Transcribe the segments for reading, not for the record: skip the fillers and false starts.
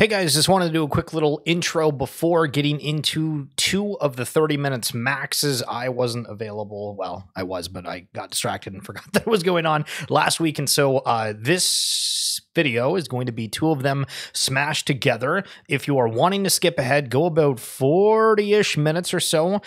Hey guys, just wanted to do a quick little intro before getting into two of the 30 minutes maxes. I wasn't available. Well, I was, but I got distracted and forgot that it was going on last week. And so this video is going to be two of them smashed together. If you are wanting to skip ahead, go about 40-ish minutes or so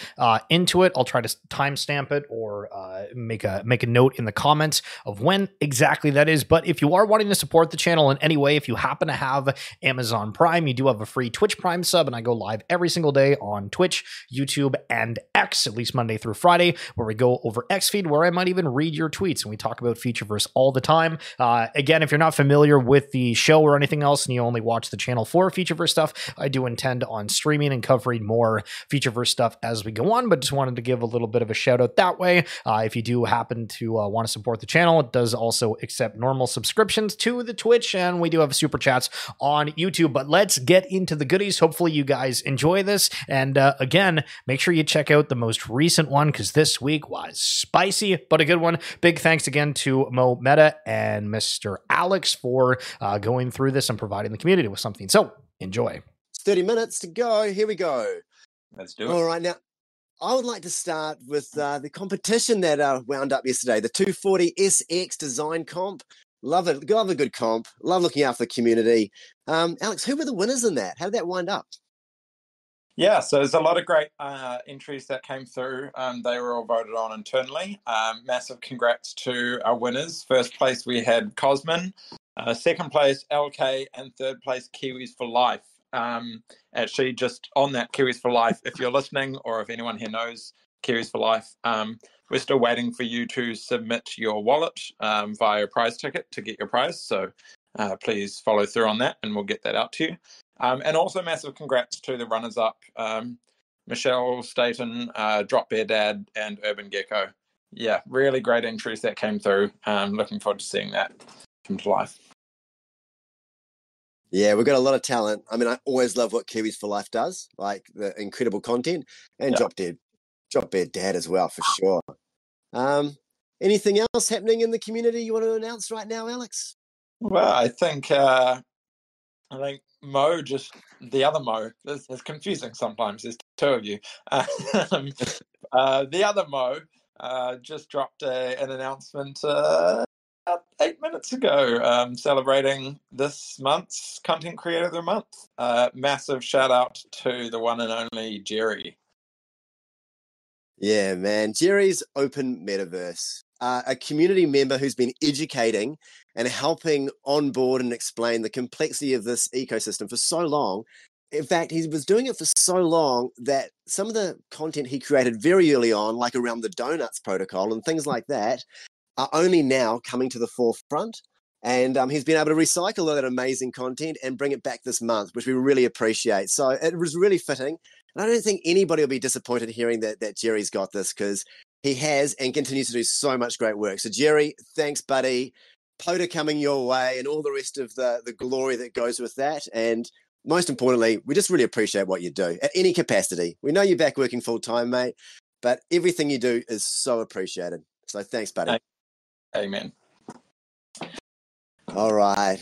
into it. I'll try to timestamp it or make a note in the comments of when exactly that is. But if you are wanting to support the channel in any way, if you happen to have Amazon Prime, you do have a free Twitch Prime sub, and I go live every single day on Twitch, YouTube, and X, at least Monday through Friday, where we go over X feed, where I might even read your tweets, and we talk about Futureverse all the time. Again, if you're not familiar with the show or anything else, and you only watch the channel for Futureverse stuff, I do intend on streaming and covering more Futureverse stuff as we go on, but just wanted to give a little bit of a shout out that way. If you do happen to want to support the channel, it does also accept normal subscriptions to the Twitch, and we do have super chats on YouTube. But let's get into the goodies. Hopefully you guys enjoy this. And again, make sure you check out the most recent one, because this week was spicy, but a good one. Big thanks again to Mo Meta and Mr. Alex for going through this and providing the community with something. So enjoy. It's 30 minutes to go. Here we go. Let's do it. All right. Now, I would like to start with the competition that wound up yesterday, the 240 SX design comp. Love a good comp. Love looking after the community. Alex, who were the winners in that? How did that wind up? Yeah, so there's a lot of great entries that came through. They were all voted on internally. Massive congrats to our winners. First place, we had Cosmin. Second place, LK. And third place, Kiwis for Life. Actually, just on that, Kiwis for Life, if you're listening or if anyone here knows Kiwis for Life, we're still waiting for you to submit your wallet via prize ticket to get your prize. So please follow through on that and we'll get that out to you. And also massive congrats to the runners-up, Michelle Staten, Drop Bear Dad, and Urban Gecko. Yeah, really great entries that came through. Looking forward to seeing that come to life. Yeah, we've got a lot of talent. I mean, I always love what Kiwis for Life does, like the incredible content, and yeah. Drop Bear Dad as well, for sure. Anything else happening in the community you want to announce right now, Alex? Well, I think Mo, just the other Mo, it's confusing sometimes, there's two of you. The other Mo just dropped an announcement about 8 minutes ago, celebrating this month's Content Creator of the Month. Massive shout out to the one and only Jerry. Yeah, man. Jerry's Open Metaverse, a community member who's been educating and helping onboard and explain the complexity of this ecosystem for so long. In fact, he was doing it for so long that some of the content he created very early on, like around the donuts protocol and things like that, are only now coming to the forefront. And he's been able to recycle all that amazing content and bring it back this month, which we really appreciate. So it was really fitting. And I don't think anybody will be disappointed hearing that Jerry's got this, because he has and continues to do so much great work. So Jerry, thanks, buddy. POTA coming your way and all the rest of the glory that goes with that. And most importantly, we just really appreciate what you do at any capacity. We know you're back working full time, mate, but everything you do is so appreciated. So thanks, buddy. Amen. All right.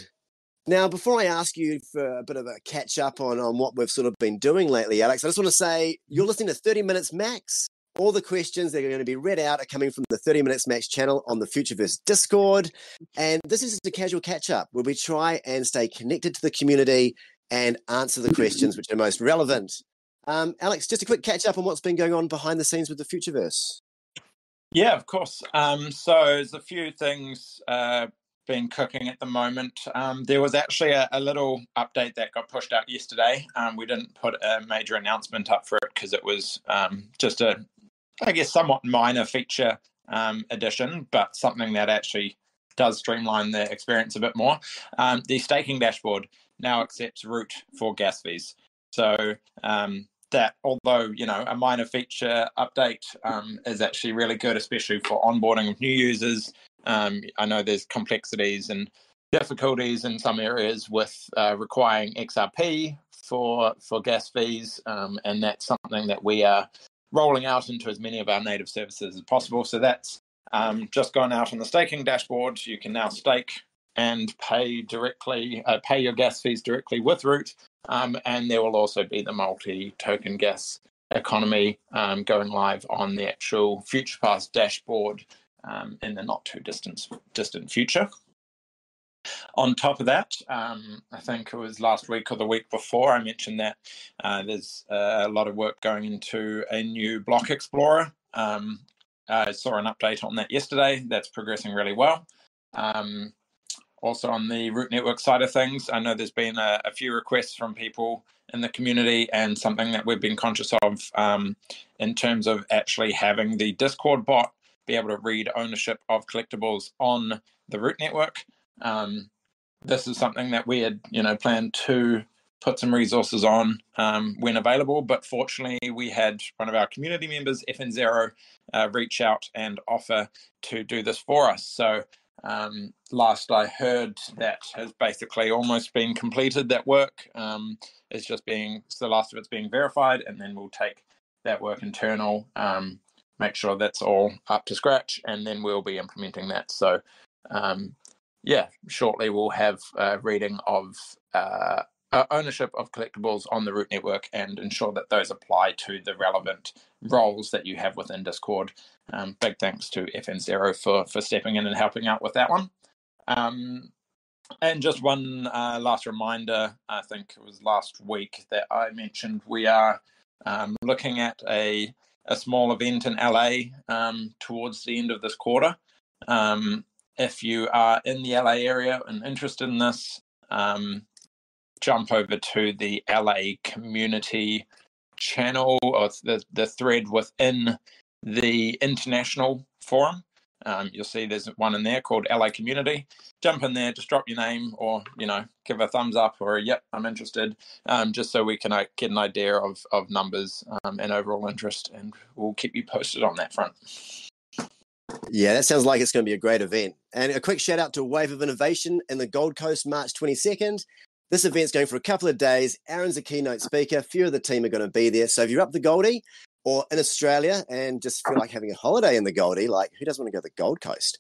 Now, before I ask you for a bit of a catch-up on what we've sort of been doing lately, Alex, I just want to say you're listening to 30 Minutes Max. All the questions that are going to be read out are coming from the 30 Minutes Max channel on the Futureverse Discord. And this is just a casual catch-up where we try and stay connected to the community and answer the questions which are most relevant. Alex, just a quick catch-up on what's been going on behind the scenes with the Futureverse. Yeah, of course. So there's a few things been cooking at the moment. There was actually a little update that got pushed out yesterday. We didn't put a major announcement up for it because it was just a, I guess, somewhat minor feature addition, but something that actually does streamline the experience a bit more. The staking dashboard now accepts Root for gas fees. So that, although, you know, a minor feature update is actually really good, especially for onboarding of new users. I know there's complexities and difficulties in some areas with requiring XRP for gas fees, and that's something that we are rolling out into as many of our native services as possible. So that's just gone out on the staking dashboard. You can now stake and pay your gas fees directly with Root. And there will also be the multi-token gas economy going live on the actual FuturePass dashboard in the not too distant future. On top of that, I think it was last week or the week before, I mentioned that there's a lot of work going into a new block explorer. I saw an update on that yesterday. That's progressing really well. Also on the Root Network side of things, I know there's been a few requests from people in the community, and something that we've been conscious of in terms of actually having the Discord bot be able to read ownership of collectibles on the Root Network. This is something that we had, planned to put some resources on when available, but fortunately we had one of our community members, FN0, reach out and offer to do this for us. So last I heard, that has basically almost been completed, that work. It's just being, it's the last of it's being verified, and then we'll take that work internal, make sure that's all up to scratch, and then we'll be implementing that. So yeah, shortly we'll have a reading of ownership of collectibles on the Root Network, and ensure that those apply to the relevant roles that you have within Discord. Big thanks to FN0 for stepping in and helping out with that one. And just one last reminder, I think it was last week that I mentioned we are looking at a small event in LA towards the end of this quarter. If you are in the LA area and interested in this, jump over to the LA community channel, or the thread within the international forum. You'll see there's one in there called LA Community. Jump in there, just drop your name, or give a thumbs up or a yep, I'm interested, just so we can get an idea of numbers and overall interest, and we'll keep you posted on that front. Yeah, that sounds like it's going to be a great event. And a quick shout out to Wave of Innovation in the Gold Coast, March 22nd. This event's going for a couple of days. Aaron's a keynote speaker. A few of the team are going to be there. So if you're up the Goldie or in Australia and just feel like having a holiday in the Goldie, like who doesn't want to go to the Gold Coast?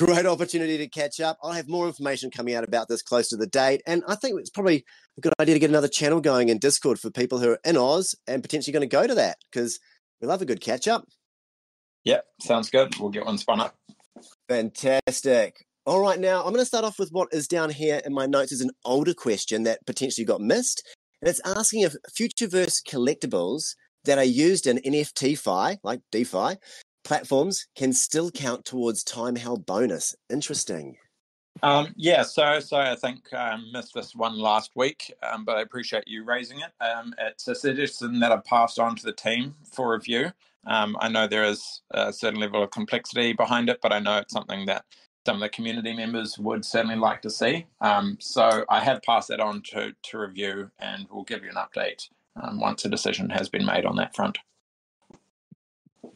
Great opportunity to catch up. I'll have more information coming out about this close to the date. And I think it's probably a good idea to get another channel going in Discord for people who are in Oz and potentially going to go to that, because we love a good catch up. Yeah, sounds good. We'll get one spun up. Fantastic. All right, now I'm going to start off with what is down here in my notes is an older question that potentially got missed. And it's asking if Futureverse collectibles that are used in NFT-fi, like DeFi, platforms can still count towards time-held bonus. Interesting. Yeah, so I think I missed this one last week, but I appreciate you raising it. It's a suggestion that I've passed on to the team for review. I know there is a certain level of complexity behind it, but I know it's something that some of the community members would certainly like to see. So I have passed that on to review, and we'll give you an update once a decision has been made on that front.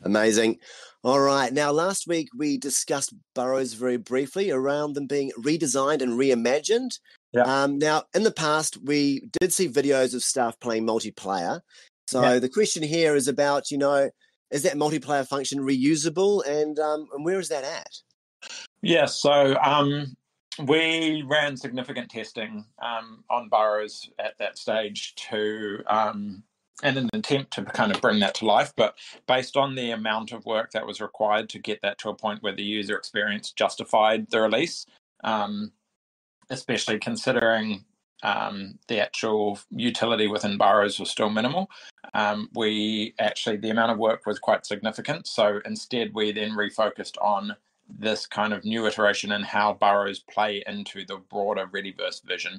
Amazing. All right. Now, last week we discussed Burrows very briefly around them being redesigned and reimagined. Yeah. Now, in the past, we did see videos of staff playing multiplayer. So yeah, the question here is about, is that multiplayer function reusable, and where is that at? Yeah, so we ran significant testing on Burrows at that stage to, in an attempt to kind of bring that to life, but based on the amount of work that was required to get that to a point where the user experience justified the release, especially considering the actual utility within Burrows was still minimal, the amount of work was quite significant. So instead, we then refocused on this kind of new iteration and how Burrows play into the broader Readyverse vision,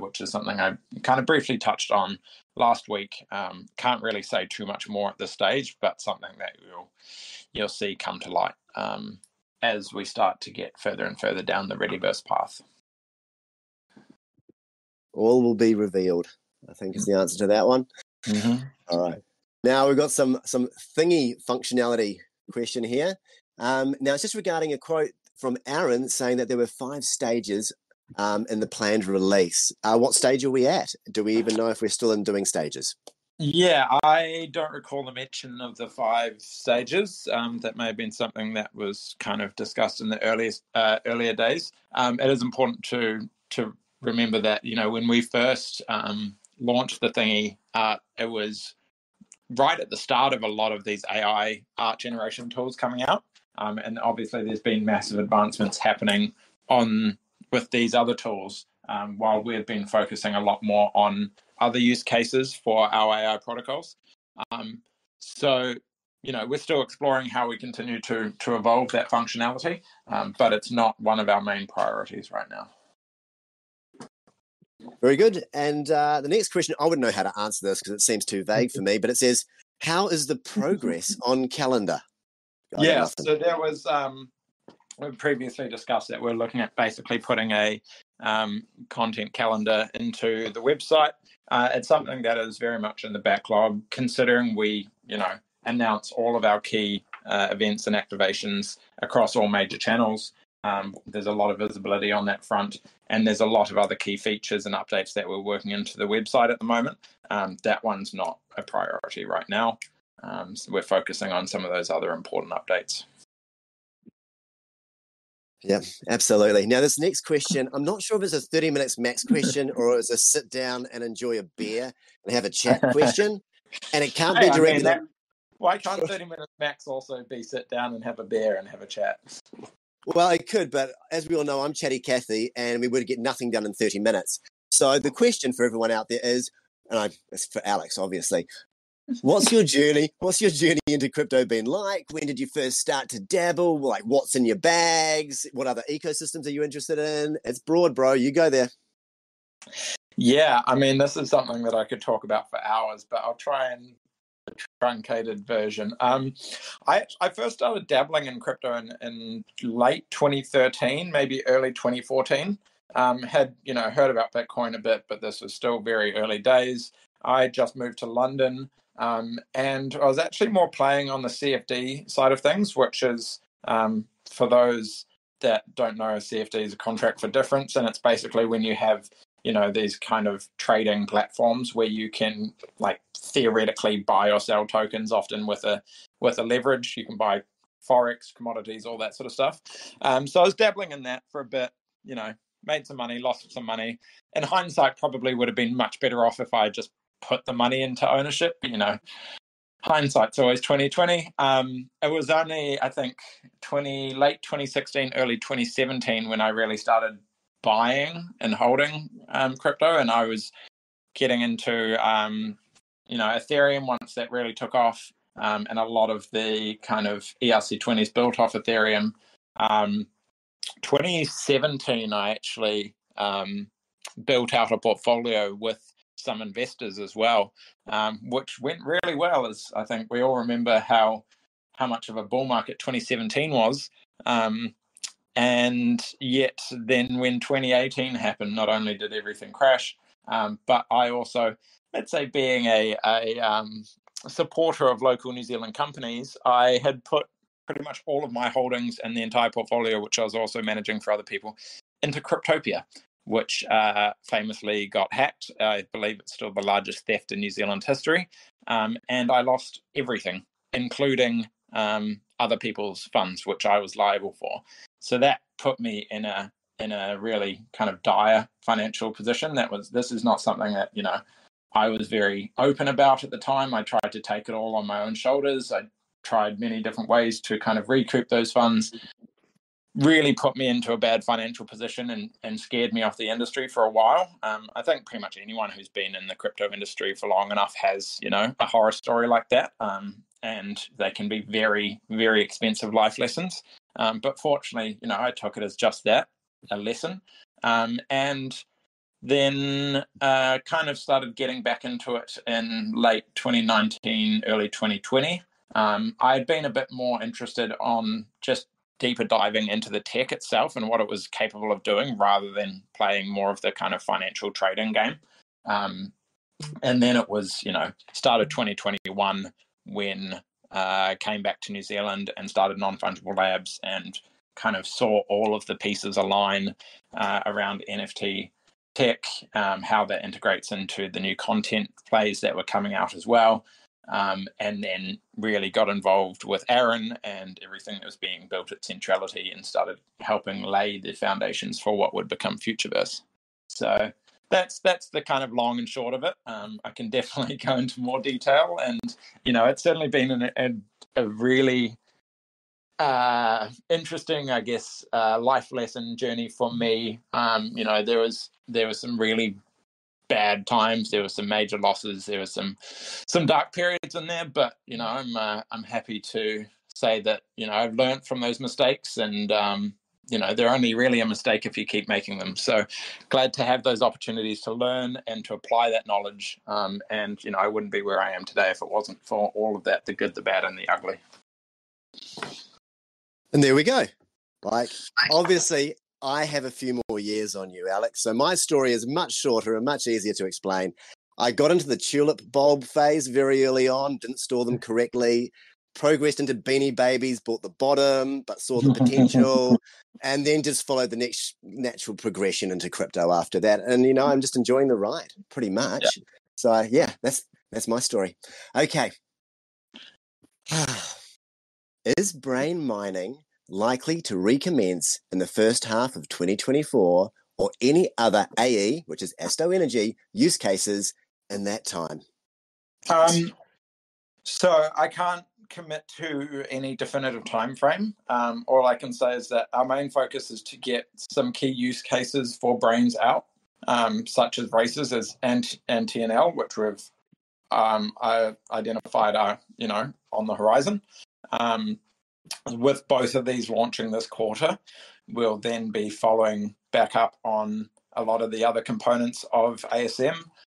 which is something I kind of briefly touched on last week. Can't really say too much more at this stage, but something that you'll see come to light as we start to get further and further down the Readyverse path. All will be revealed, I think, is the answer to that one. Mm-hmm. All right. Now we've got some Thingy functionality question here. Now, it's just regarding a quote from Aaron saying that there were 5 stages in the planned release. What stage are we at? Do we even know if we're still in doing stages? Yeah, I don't recall the mention of the 5 stages. That may have been something that was kind of discussed in the earlier days. It is important to remember that, you know, when we first launched the thingy, it was right at the start of a lot of these AI art generation tools coming out. And obviously there's been massive advancements happening with these other tools, while we've been focusing a lot more on other use cases for our AI protocols. So, you know, we're still exploring how we continue to evolve that functionality, but it's not one of our main priorities right now. Very good. And the next question, I wouldn't know how to answer this because it seems too vague for me, but it says, how is the progress on calendar? Yeah, so there was, we previously discussed that we're looking at basically putting a content calendar into the website. It's something that is very much in the backlog, considering we, you know, announce all of our key events and activations across all major channels. There's a lot of visibility on that front, and there's a lot of other key features and updates that we're working into the website at the moment. That one's not a priority right now. So we're focusing on some of those other important updates. Yeah, absolutely. Now, this next question, I'm not sure if it's a 30 minutes max question or it's a sit down and enjoy a beer and have a chat question. And it can't be directed. I mean, why can't 30 minutes max also be sit down and have a beer and have a chat? Well, it could, but as we all know, I'm Chatty Cathy and we would get nothing done in 30 minutes. So the question for everyone out there is, it's for Alex, obviously. What's your journey into crypto been like? When did you first start to dabble? Like, what's in your bags? What other ecosystems are you interested in? It's broad, bro. You go there. Yeah, I mean, this is something that I could talk about for hours, but I'll try and truncated version. I first started dabbling in crypto in late 2013, maybe early 2014. Had, you know, heard about Bitcoin a bit, but this was still very early days. I just moved to London. And I was actually more playing on the CFD side of things, which is, for those that don't know, CFD is a contract for difference. And it's basically when you have, you know, these kind of trading platforms where you can like theoretically buy or sell tokens, often with a leverage. You can buy Forex, commodities, all that sort of stuff. So I was dabbling in that for a bit, you know, made some money, lost some money. In hindsight, probably would have been much better off if I just put the money into ownership, but, you know, hindsight's always 2020. It was only, I think, late 2016, early 2017 when I really started buying and holding crypto, and I was getting into, you know, Ethereum once that really took off, and a lot of the kind of ERC20s built off Ethereum. 2017, I actually built out a portfolio with some investors as well, which went really well, as I think we all remember how much of a bull market 2017 was. And yet then when 2018 happened, not only did everything crash, but I also, let's say being a supporter of local New Zealand companies, I had put pretty much all of my holdings and the entire portfolio, which I was also managing for other people, into Cryptopia, which famously got hacked. I believe it's still the largest theft in New Zealand history. And I lost everything, including other people's funds, which I was liable for. So that put me in a really kind of dire financial position. This is not something that, you know, I was very open about at the time. I tried to take it all on my own shoulders. I tried many different ways to kind of recoup those funds. Really put me into a bad financial position and scared me off the industry for a while. I think pretty much anyone who's been in the crypto industry for long enough has, you know, a horror story like that. And they can be very, very expensive life lessons. But fortunately, you know, I took it as just that, a lesson. And then kind of started getting back into it in late 2019, early 2020. I had been a bit more interested on just deeper diving into the tech itself and what it was capable of doing rather than playing more of the kind of financial trading game. And then it was, you know, started 2021 when I came back to New Zealand and started Non-Fungible Labs and kind of saw all of the pieces align around NFT tech, how that integrates into the new content plays that were coming out as well, and then really got involved with Aaron and everything that was being built at Centrality and started helping lay the foundations for what would become Futureverse. So that's the kind of long and short of it. I can definitely go into more detail, and you know, it's certainly been a really interesting, I guess, life lesson journey for me. You know, there was some really bad times, there were some major losses, there were some dark periods in there. But you know, I'm happy to say that you know I've learned from those mistakes, and you know, they're only really a mistake if you keep making them. So glad to have those opportunities to learn and to apply that knowledge. And you know, I wouldn't be where I am today if it wasn't for all of that—the good, the bad, and the ugly. And there we go. Like, obviously, I have a few more years on you, Alex. So my story is much shorter and much easier to explain. I got into the tulip bulb phase very early on, didn't store them correctly, progressed into Beanie Babies, bought the bottom, but saw the potential, and then just followed the next natural progression into crypto after that. And, you know, I'm just enjoying the ride pretty much. Yeah. So, yeah, that's my story. Okay. Is brain mining likely to recommence in the first half of 2024 or any other AE, which is Astro Energy, use cases in that time? So I can't commit to any definitive time frame. All I can say is that our main focus is to get some key use cases for Brains out, such as Races and TNL, which we've identified are, you know, on the horizon. With both of these launching this quarter, we'll then be following back up on a lot of the other components of ASM,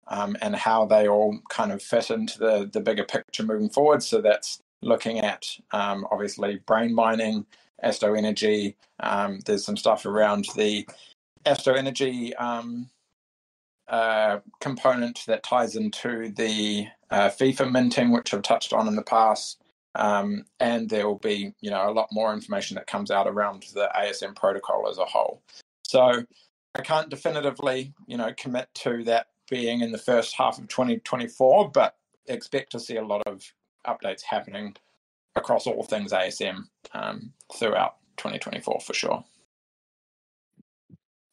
and how they all kind of fit into the bigger picture moving forward. So that's looking at, obviously, brain mining, Astro Energy. There's some stuff around the Astro Energy component that ties into the FIFA minting, which I've touched on in the past. And there will be, you know, a lot more information that comes out around the ASM protocol as a whole. So I can't definitively, you know, commit to that being in the first half of 2024, but expect to see a lot of updates happening across all things ASM throughout 2024 for sure.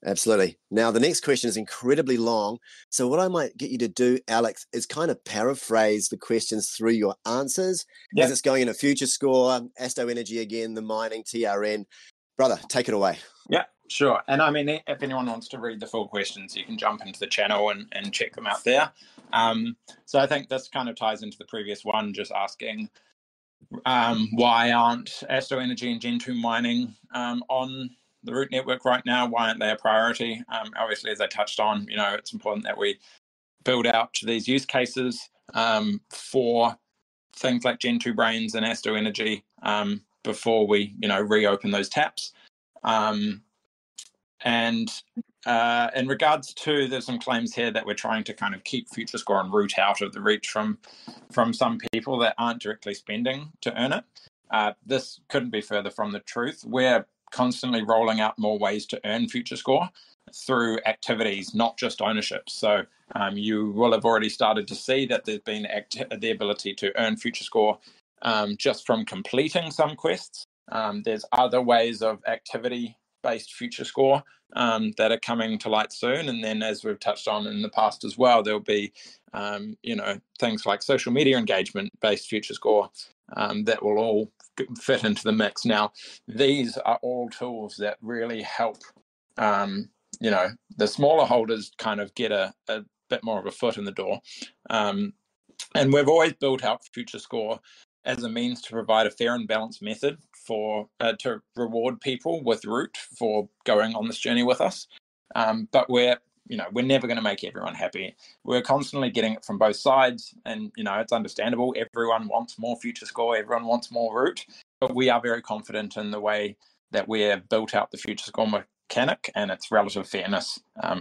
Absolutely. Now, the next question is incredibly long. So what I might get you to do, Alex, is kind of paraphrase the questions through your answers. Yep. As it's going in a FutureScore, Astro Energy again, the mining, TRN. Brother, take it away. Yeah, sure. And I mean, if anyone wants to read the full questions, you can jump into the channel and check them out there. So I think this kind of ties into the previous one, just asking why aren't Astro Energy and Gen 2 mining on the Root Network right now? Why aren't they a priority? Obviously, as I touched on, you know, it's important that we build out these use cases for things like Gen 2 Brains and Astro Energy before we, you know, reopen those taps. And in regards to, there's some claims here that we're trying to kind of keep FutureScore and Root out of the reach from some people that aren't directly spending to earn it. This couldn't be further from the truth. We're constantly rolling out more ways to earn FutureScore through activities, not just ownership. So you will have already started to see that there's been the ability to earn FutureScore just from completing some quests. There's other ways of activity-based FutureScore that are coming to light soon. And then, as we've touched on in the past as well, there'll be you know, things like social media engagement-based FutureScore that will all fit into the mix. Now, these are all tools that really help, you know, the smaller holders kind of get a bit more of a foot in the door. And we've always built out FutureScore as a means to provide a fair and balanced method for to reward people with Root for going on this journey with us. But we're never going to make everyone happy. We're constantly getting it from both sides, and you know, it's understandable. Everyone wants more FutureScore, everyone wants more Root, but we are very confident in the way that we have built out the FutureScore mechanic and its relative fairness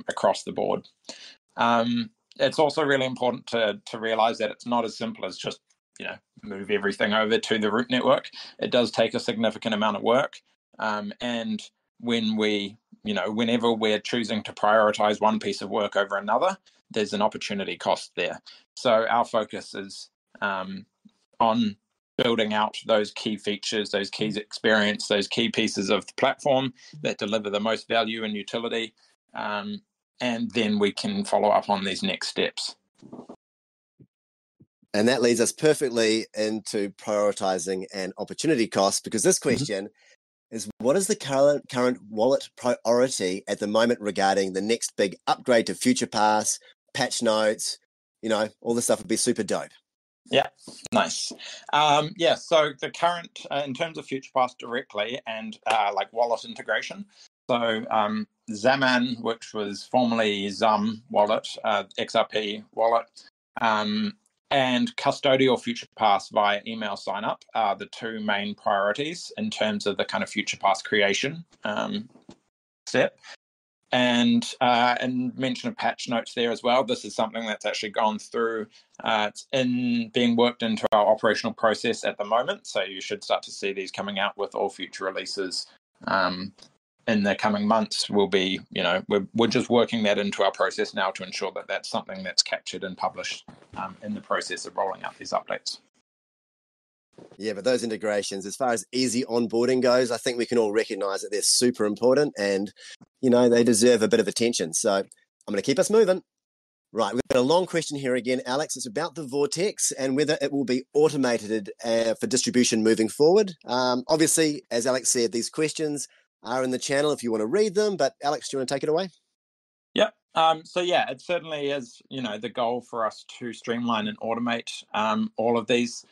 across the board. It's also really important to realize that it's not as simple as just, you know, move everything over to the Root Network. It does take a significant amount of work, and when we, you know, whenever we're choosing to prioritize one piece of work over another, there's an opportunity cost there. So our focus is on building out those key features, those key experience, those key pieces of the platform that deliver the most value and utility. And then we can follow up on these next steps. And that leads us perfectly into prioritizing and opportunity costs, because this question is, what is the current wallet priority at the moment regarding the next big upgrade to FuturePass, patch notes, you know, all this stuff would be super dope. Yeah, nice. Yeah, so the current, in terms of FuturePass directly and like wallet integration, so Xaman, which was formerly Zum wallet, XRP wallet, and custodial FuturePass via email sign-up are the two main priorities in terms of the kind of FuturePass creation step. And mention of patch notes there as well. This is something that's actually gone through, it's being worked into our operational process at the moment. So you should start to see these coming out with all future releases in the coming months. We'll be, you know, we're just working that into our process now to ensure that that's something that's captured and published in the process of rolling out these updates. Yeah, but those integrations, as far as easy onboarding goes, I think we can all recognize that they're super important and, you know, they deserve a bit of attention. So I'm going to keep us moving. Right, we've got a long question here again, Alex. It's about the Vortex and whether it will be automated for distribution moving forward. Obviously, as Alex said, these questions are in the channel if you want to read them. But Alex, do you want to take it away? Yep. So yeah, it certainly is, you know, the goal for us to streamline and automate all of these.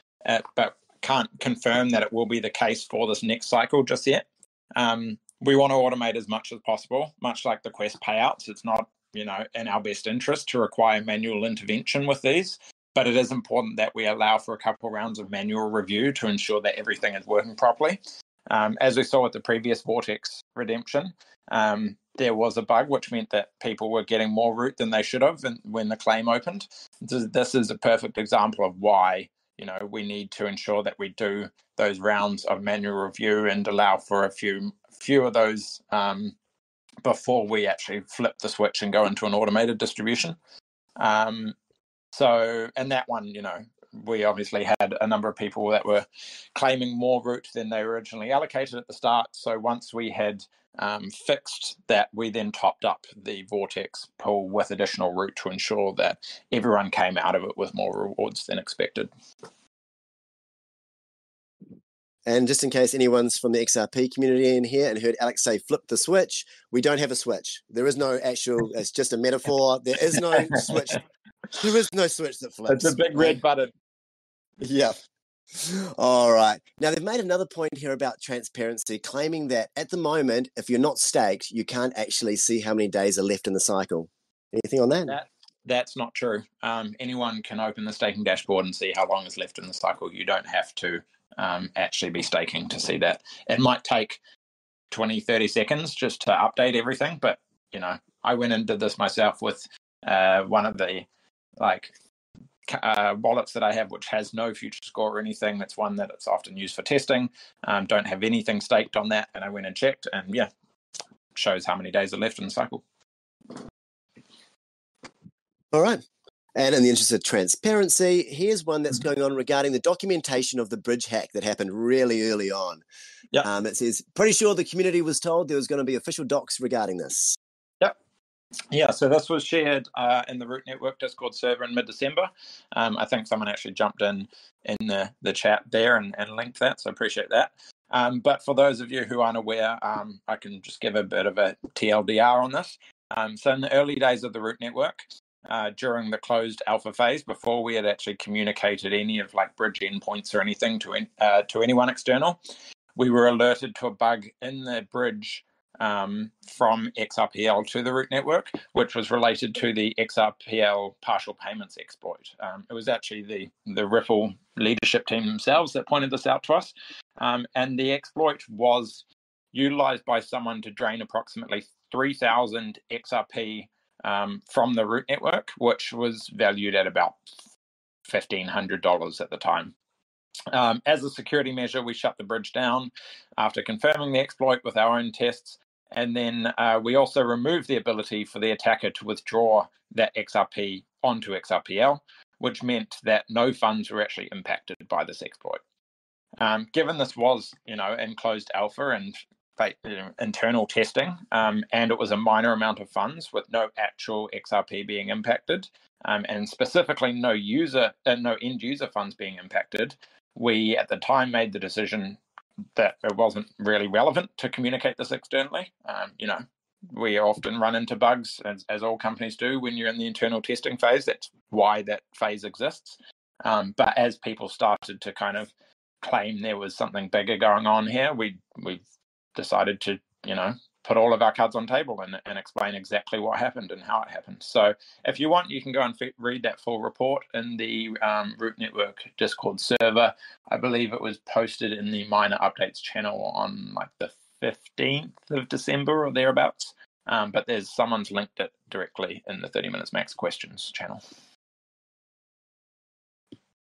But can't confirm that it will be the case for this next cycle just yet. We want to automate as much as possible, much like the Quest payouts. It's not, you know, in our best interest to require manual intervention with these, but it is important that we allow for a couple rounds of manual review to ensure that everything is working properly. As we saw with the previous Vortex redemption, there was a bug, which meant that people were getting more root than they should have when the claim opened. This is a perfect example of why, you know, we need to ensure that we do those rounds of manual review and allow for a few of those before we actually flip the switch and go into an automated distribution. So, and that one, you know, we obviously had a number of people that were claiming more root than they originally allocated at the start. So once we had fixed that, we then topped up the Vortex pool with additional root to ensure that everyone came out of it with more rewards than expected. And just in case anyone's from the XRP community in here and heard Alex say flip the switch, we don't have a switch. There is no actual, it's just a metaphor. There is no switch. There is no switch that flips. It's a big red button. Yeah. All right. Now, they've made another point here about transparency, claiming that at the moment, if you're not staked, you can't actually see how many days are left in the cycle. Anything on that? That's not true. Anyone can open the staking dashboard and see how long is left in the cycle. You don't have to actually be staking to see that. It might take 20, 30 seconds just to update everything. But, you know, I went and did this myself with one of the, like, wallets that I have, which has no FutureScore or anything. That's one that it's often used for testing. Don't have anything staked on that. And I went and checked, and yeah, shows how many days are left in the cycle. All right. And in the interest of transparency, here's one that's going on regarding the documentation of the bridge hack that happened really early on. Yeah. It says, pretty sure the community was told there was going to be official docs regarding this. Yeah, so this was shared in the Root Network Discord server in mid-December. I think someone actually jumped in the chat there and linked that, so appreciate that. But for those of you who aren't aware, I can just give a bit of a TLDR on this. So in the early days of the Root Network, during the closed alpha phase, before we had actually communicated any of like bridge endpoints or anything to anyone external, we were alerted to a bug in the bridge from XRPL to the Root Network, which was related to the XRPL partial payments exploit. It was actually the Ripple leadership team themselves that pointed this out to us. And the exploit was utilized by someone to drain approximately 3,000 XRP from the Root Network, which was valued at about $1,500 at the time. As a security measure, we shut the bridge down after confirming the exploit with our own tests And then we also remove the ability for the attacker to withdraw that XRP onto XRPL, which meant that no funds were actually impacted by this exploit. Given this was, in closed alpha and internal testing, and it was a minor amount of funds with no actual XRP being impacted, and specifically no end user funds being impacted, we at the time made the decision that it wasn't really relevant to communicate this externally. We often run into bugs, as all companies do, when you're in the internal testing phase. That's why that phase exists. But as people started to kind of claim there was something bigger going on here, we decided to, put all of our cards on table and explain exactly what happened and how it happened. So if you want, you can go and read that full report in the Root Network Discord server. I believe it was posted in the minor updates channel on like the 15th of December or thereabouts. But someone's linked it directly in the 30 Minutes Max questions channel.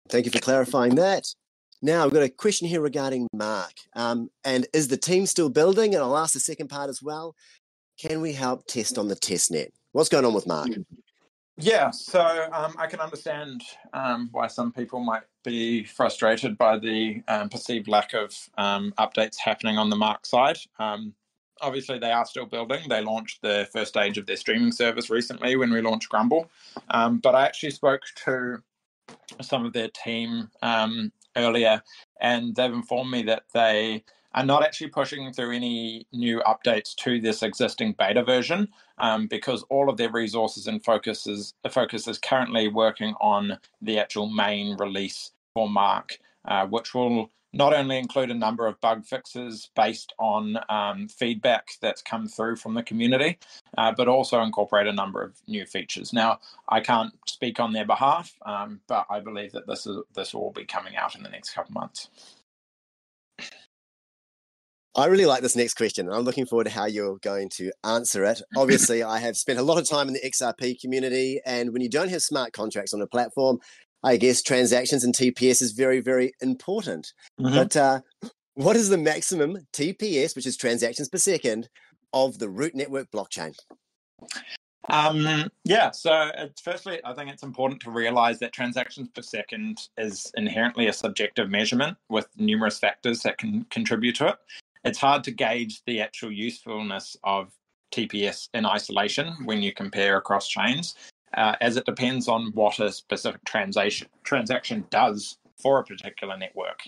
Thank you for clarifying that. Now, we've got a question here regarding Mark. And is the team still building? And I'll ask the second part as well. Can we help test on the test net? What's going on with Mark? Yeah, so I can understand why some people might be frustrated by the perceived lack of updates happening on the Mark side. Obviously, they are still building. They launched the first stage of their streaming service recently when we launched Grumble. But I actually spoke to some of their team earlier, and they've informed me that they are not actually pushing through any new updates to this existing beta version because all of their resources and focus is currently working on the actual main release for Mark, which will not only include a number of bug fixes based on feedback that's come through from the community, but also incorporate a number of new features. Now, I can't speak on their behalf, but I believe that this will be coming out in the next couple of months. I really like this next question, and I'm looking forward to how you're going to answer it. Obviously, I have spent a lot of time in the XRP community, and when you don't have smart contracts on a platform, I guess transactions and TPS is very, very important. Mm-hmm. But what is the maximum TPS, which is transactions per second, of the Root Network blockchain? So firstly, I think it's important to realize that transactions per second is inherently a subjective measurement with numerous factors that can contribute to it. It's hard to gauge the actual usefulness of TPS in isolation when you compare across chains. As it depends on what a specific transaction does for a particular network.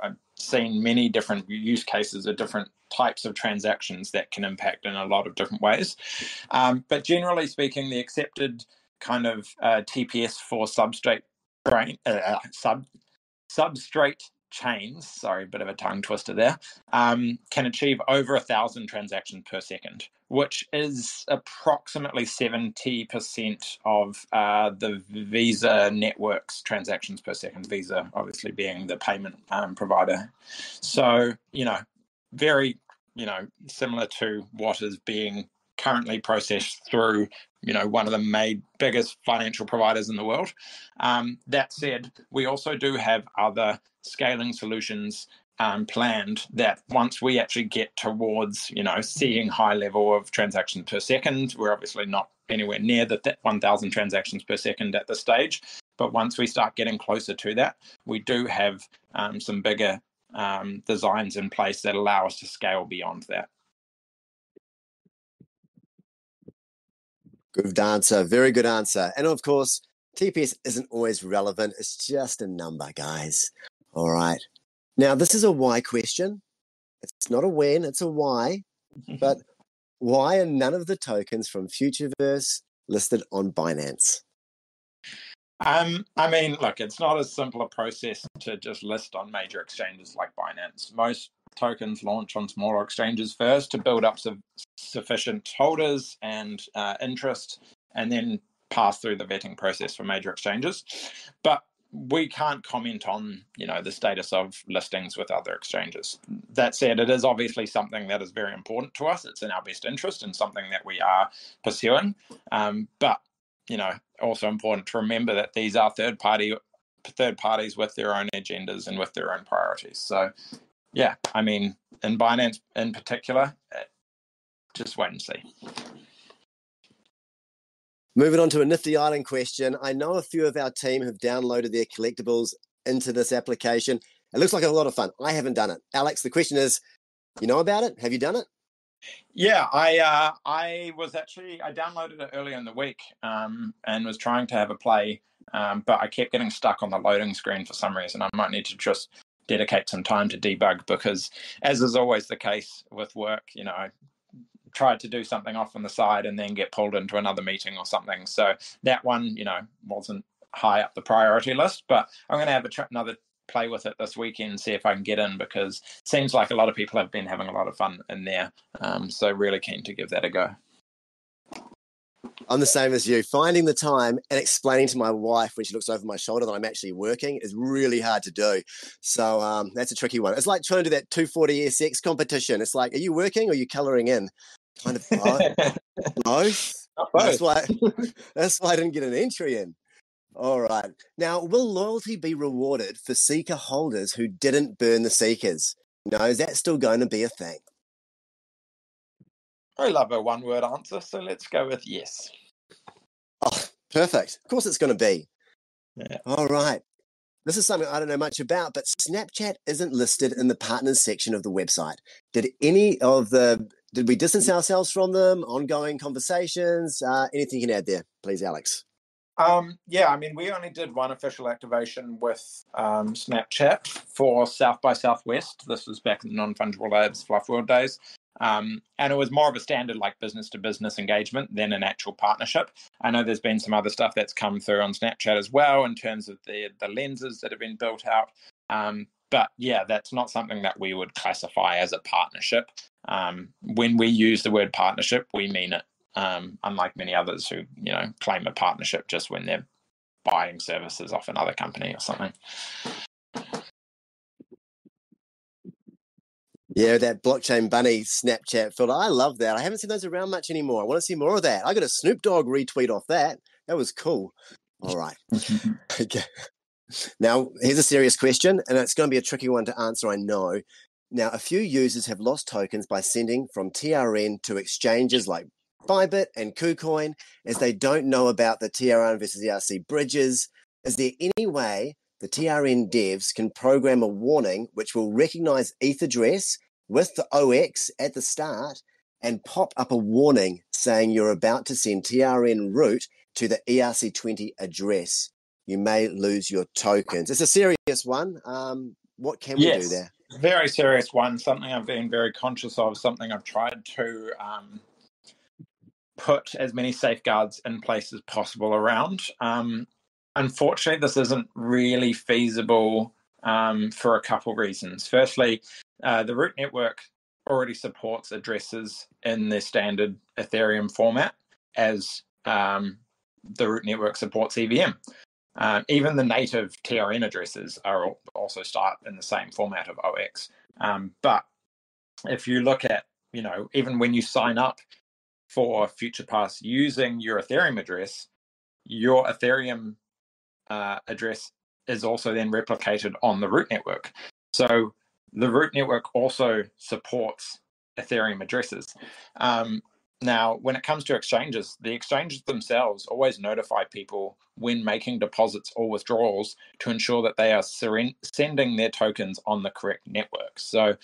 I've seen many different use cases of different types of transactions that can impact in a lot of different ways. But generally speaking, the accepted kind of TPS for substrate chains, sorry, a bit of a tongue twister there, can achieve over 1,000 transactions per second, which is approximately 70% of the Visa network's transactions per second, Visa obviously being the payment provider. So, very, similar to what is being currently processed through, one of the biggest financial providers in the world. That said, we also do have other scaling solutions planned that once we actually get towards, seeing high level of transactions per second, we're obviously not anywhere near that 1,000 transactions per second at this stage. But once we start getting closer to that, we do have some bigger designs in place that allow us to scale beyond that. Good answer. Very good answer. And of course, TPS isn't always relevant. It's just a number, guys. All right. Now, this is a why question. It's not a when, it's a why. But why are none of the tokens from Futureverse listed on Binance? Look, it's not as simple a process to just list on major exchanges like Binance. Most tokens launch on smaller exchanges first to build up sufficient holders and interest, and then pass through the vetting process for major exchanges. But we can't comment on, the status of listings with other exchanges. That said, it is obviously something that is very important to us. It's in our best interest and something that we are pursuing. But, also important to remember that these are third parties with their own agendas and with their own priorities. So, in Binance in particular, just wait and see. Moving on to a Nifty Island question. I know a few of our team have downloaded their collectibles into this application. It looks like a lot of fun. I haven't done it. Alex, the question is, you know about it? Have you done it? Yeah, I was actually, I downloaded it earlier in the week and was trying to have a play, but I kept getting stuck on the loading screen for some reason. I might need to just dedicate some time to debug because, as is always the case with work, you know, I tried to do something off on the side and then get pulled into another meeting or something. So that one, you know, wasn't high up the priority list, but I'm going to have another play with it this weekend, see if I can get in, because it seems like a lot of people have been having a lot of fun in there. So really keen to give that a go. I'm the same as you. Finding the time and explaining to my wife when she looks over my shoulder that I'm actually working is really hard to do. So that's a tricky one. It's like trying to do that 240SX competition. It's like, are you working or are you colouring in? Kind of both. That's why I didn't get an entry in. All right. Now, will loyalty be rewarded for Seeker holders who didn't burn the Seekers? No, is that still going to be a thing? I love a one-word answer, so let's go with yes. Oh, perfect. Of course it's going to be. Yeah. All right. This is something I don't know much about, but Snapchat isn't listed in the partners section of the website. Did we distance ourselves from them? Ongoing conversations? Anything you can add there, please, Alex? Yeah, I mean, we only did one official activation with Snapchat for South by Southwest. This was back in the Non-Fungible Labs Fluff World days. And it was more of a standard like business-to-business engagement than an actual partnership. I know there's been some other stuff that's come through on Snapchat as well in terms of the lenses that have been built out. But yeah, that's not something that we would classify as a partnership. When we use the word partnership, we mean it. Unlike many others who, you know, claim a partnership just when they're buying services off another company or something. Yeah, that blockchain bunny Snapchat filter. I love that. I haven't seen those around much anymore. I want to see more of that. I got a Snoop Dogg retweet off that. That was cool. All right. Okay. Now, here's a serious question, and it's going to be a tricky one to answer, I know. Now, a few users have lost tokens by sending from TRN to exchanges like Bybit and KuCoin, as they don't know about the TRN versus ERC bridges. Is there any way the TRN devs can program a warning which will recognize ETH address with the OX at the start and pop up a warning saying you're about to send TRN root to the ERC20 address? You may lose your tokens. It's a serious one. What can we do there? Very serious one. Something I've been very conscious of, something I've tried to put as many safeguards in place as possible around. Unfortunately, this isn't really feasible for a couple reasons. Firstly, the Root Network already supports addresses in their standard Ethereum format, as the Root Network supports EVM. Even the native TRN addresses are also start in the same format of OX. But if you look at, you know, even when you sign up for FuturePass using your Ethereum address, your Ethereum address is also then replicated on the Root Network. So the Root Network also supports Ethereum addresses. Now, when it comes to exchanges, the exchanges themselves always notify people when making deposits or withdrawals to ensure that they are sending their tokens on the correct network. So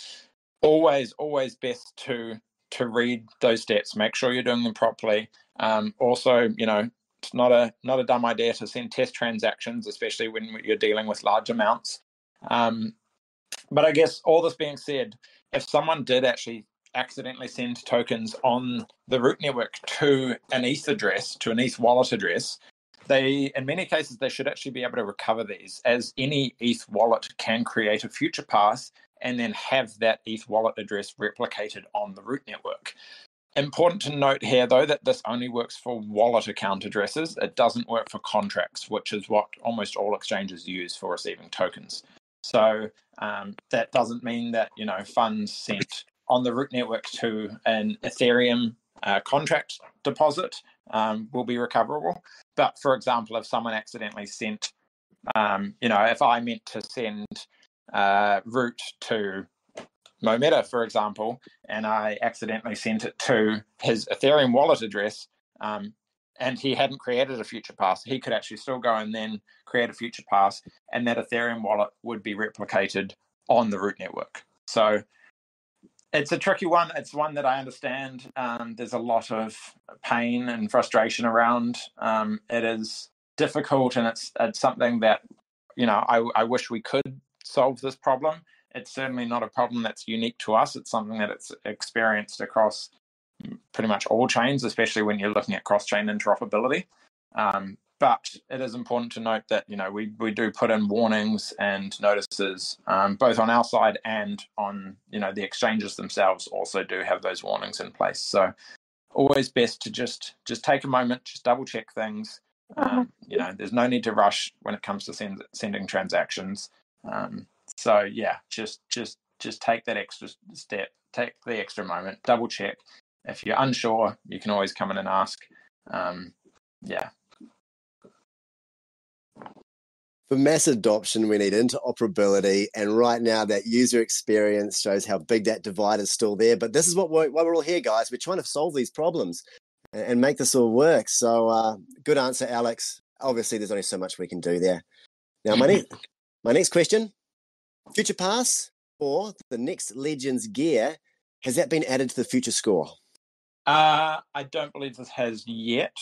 always best to read those steps, make sure you're doing them properly. Also, you know, it's not a dumb idea to send test transactions, especially when you're dealing with large amounts. But I guess all this being said, if someone did actually accidentally send tokens on the Root Network to an ETH address, to an ETH wallet address, they, in many cases, they should actually be able to recover these, as any ETH wallet can create a future pass and then have that ETH wallet address replicated on the Root Network. Important to note here, though, that this only works for wallet account addresses. It doesn't work for contracts, which is what almost all exchanges use for receiving tokens. So that doesn't mean that, you know, funds sent on the Root Network to an Ethereum contract deposit will be recoverable. But, for example, if someone accidentally sent, if I meant to send root to Moneta, for example, and I accidentally sent it to his Ethereum wallet address, and he hadn't created a FuturePass. He could actually still go and then create a FuturePass, and that Ethereum wallet would be replicated on the Root Network. So it's a tricky one. It's one that I understand. There's a lot of pain and frustration around. It is difficult, and it's something that, you know, I wish we could solve this problem. It's certainly not a problem that's unique to us. It's something that it's experienced across pretty much all chains, especially when you're looking at cross-chain interoperability. But it is important to note that, you know, we do put in warnings and notices, both on our side and on, you know, the exchanges themselves also do have those warnings in place. So always best to just take a moment, just double-check things. You know, there's no need to rush when it comes to sending transactions. So yeah, just take that extra step, take the extra moment, double check. If you're unsure, you can always come in and ask. Yeah. For mass adoption, we need interoperability, and right now that user experience shows how big that divide is still there. But this is what why we're all here, guys. We're trying to solve these problems and make this all work. So good answer, Alex. Obviously, there's only so much we can do there. Now, my next question. FuturePass or the next Legends gear, has that been added to the FutureScore? I don't believe this has yet.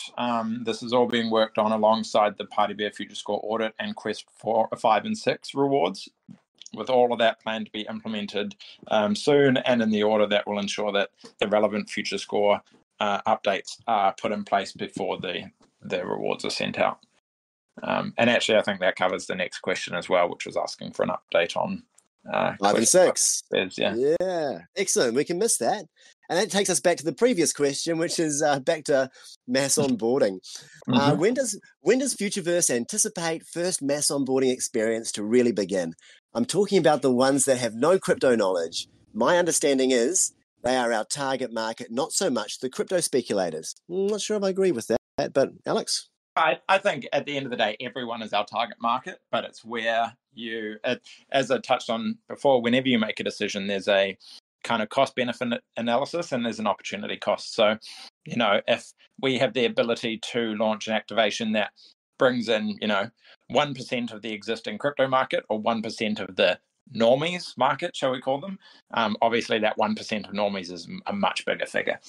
This is all being worked on alongside the Party Bear FutureScore audit and Quest 4, 5 and 6 rewards, with all of that planned to be implemented soon, and in the order that will ensure that the relevant FutureScore updates are put in place before the rewards are sent out. And actually, I think that covers the next question as well, which was asking for an update on 5 and 6. Yeah, excellent. We can miss that. And that takes us back to the previous question, which is back to mass onboarding. When does Futureverse anticipate first mass onboarding experience to really begin? I'm talking about the ones that have no crypto knowledge. My understanding is they are our target market, not so much the crypto speculators. I'm not sure if I agree with that, but Alex? I think at the end of the day, everyone is our target market, but it's where you, as I touched on before, whenever you make a decision, there's a kind of cost-benefit analysis and there's an opportunity cost. So, you know, if we have the ability to launch an activation that brings in, you know, 1% of the existing crypto market or 1% of the normies market, shall we call them, obviously that 1% of normies is a much bigger figure.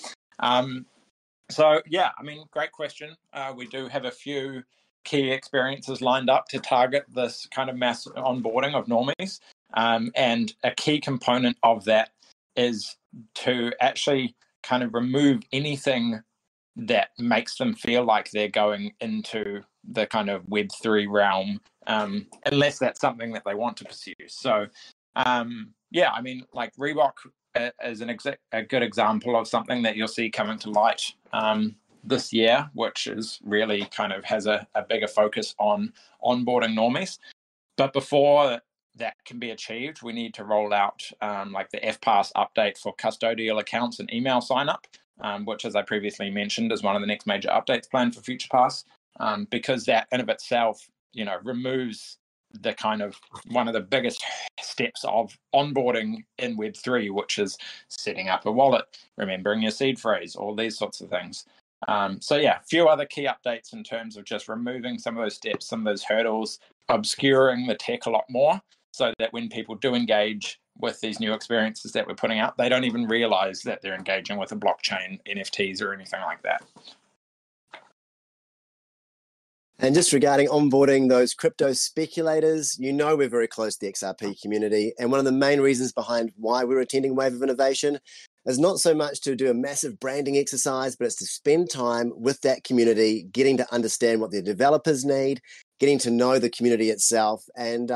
So, yeah, I mean, great question. We do have a few key experiences lined up to target this kind of mass onboarding of normies. And a key component of that is to actually kind of remove anything that makes them feel like they're going into the kind of Web3 realm, unless that's something that they want to pursue. So, yeah, I mean, like Reebok is a good example of something that you'll see coming to light this year, which is really kind of has a bigger focus on onboarding normies. But before that can be achieved, we need to roll out like the FPass update for custodial accounts and email sign-up, which, as I previously mentioned, is one of the next major updates planned for FuturePass, because that in of itself, you know, removes the kind of one of the biggest steps of onboarding in Web3, which is setting up a wallet, remembering your seed phrase, all these sorts of things. So yeah, a few other key updates in terms of just removing some of those steps, some of those hurdles, obscuring the tech a lot more so that when people do engage with these new experiences that we're putting out, they don't even realize that they're engaging with a blockchain, NFTs or anything like that. And just regarding onboarding those crypto speculators, you know, we're very close to the XRP community. And one of the main reasons behind why we're attending Wave of Innovation is not so much to do a massive branding exercise, but it's to spend time with that community, getting to understand what their developers need, getting to know the community itself, and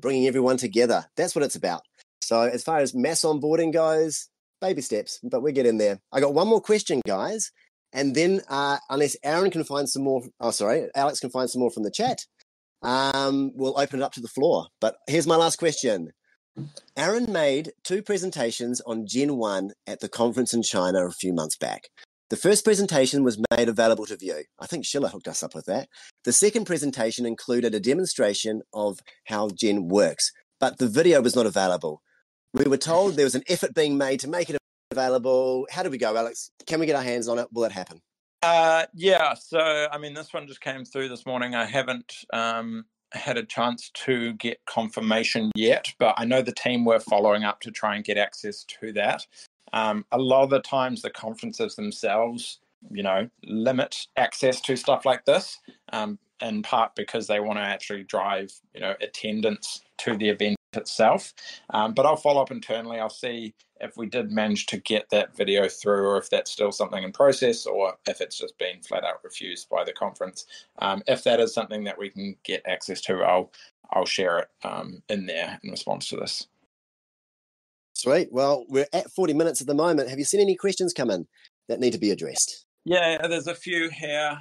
bringing everyone together. That's what it's about. So as far as mass onboarding goes, baby steps, but we get in there. I got one more question, guys. And then unless Aaron can find some more, Alex can find some more from the chat, we'll open it up to the floor. But here's my last question. Aaron made two presentations on Gen 1 at the conference in China a few months back. The first presentation was made available to view. I think Sheila hooked us up with that. The second presentation included a demonstration of how Gen works, but the video was not available. We were told there was an effort being made to make it available. How do we go, Alex? Can we get our hands on it? Will it happen? So, I mean, this one just came through this morning. I haven't had a chance to get confirmation yet, but I know the team were following up to try and get access to that. A lot of the times the conferences themselves, you know, limit access to stuff like this, in part because they want to actually drive, you know, attendance to the event itself. But I'll follow up internally. I'll see if we did manage to get that video through, or if that's still something in process, or if it's just been flat out refused by the conference. If that is something that we can get access to, I'll share it in there in response to this. Sweet. Well, we're at 40 minutes at the moment. Have you seen any questions come in that need to be addressed? Yeah, there's a few here.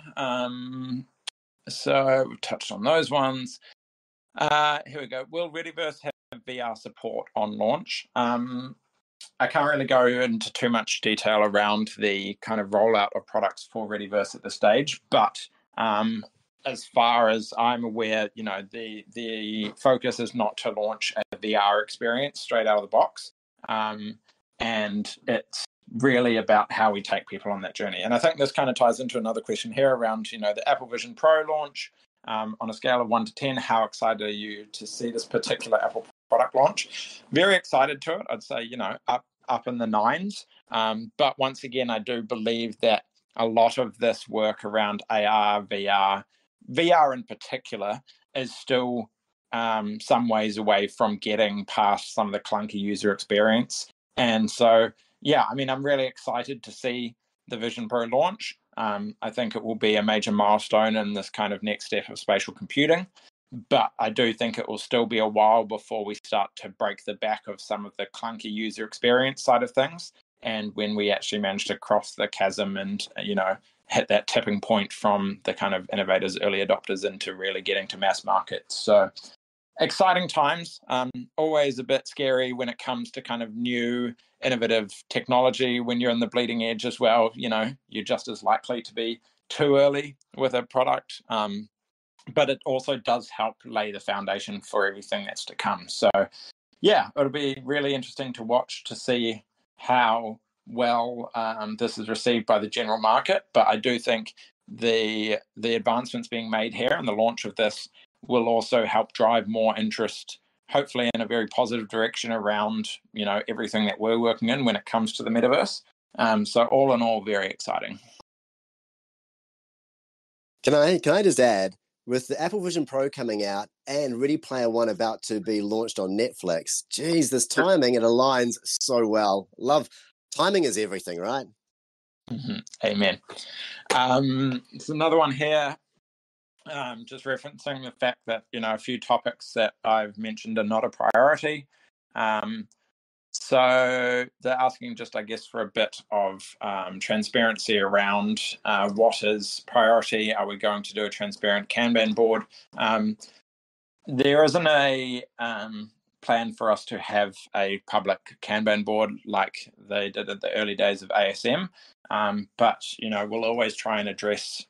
So we've touched on those ones. Here we go. Will Readyverse have VR support on launch? I can't really go into too much detail around the kind of rollout of products for Readyverse at this stage, but as far as I'm aware, you know, the focus is not to launch a VR experience straight out of the box, and it's really about how we take people on that journey. And I think this kind of ties into another question here around, you know, the Apple Vision Pro launch. On a scale of 1 to 10, how excited are you to see this particular Apple product launch? Very excited to it. I'd say, you know, up in the 9s. But once again, I do believe that a lot of this work around AR, VR in particular, is still some ways away from getting past some of the clunky user experience. And so, yeah, I mean, I'm really excited to see the Vision Pro launch. I think it will be a major milestone in this kind of next step of spatial computing, but I do think it will still be a while before we start to break the back of some of the clunky user experience side of things, and when we actually manage to cross the chasm and, you know, hit that tipping point from the kind of innovators, early adopters, into really getting to mass market. So exciting times, always a bit scary when it comes to kind of new innovative technology. When you're in the bleeding edge as well, you know, you're just as likely to be too early with a product, but it also does help lay the foundation for everything that's to come. So yeah, it'll be really interesting to watch to see how well this is received by the general market. But I do think the advancements being made here and the launch of this will also help drive more interest, hopefully in a very positive direction, around, you know, everything that we're working in when it comes to the metaverse. So all in all, very exciting. Can I just add, with the Apple Vision Pro coming out and Ready Player One about to be launched on Netflix, geez, this timing, it aligns so well. Love, timing is everything, right? Mm-hmm. Amen. There's another one here. Just referencing the fact that, you know, a few topics that I've mentioned are not a priority. So they're asking just, I guess, for a bit of transparency around what is priority. Are we going to do a transparent Kanban board? There isn't a plan for us to have a public Kanban board like they did at the early days of ASM. But, you know, we'll always try and address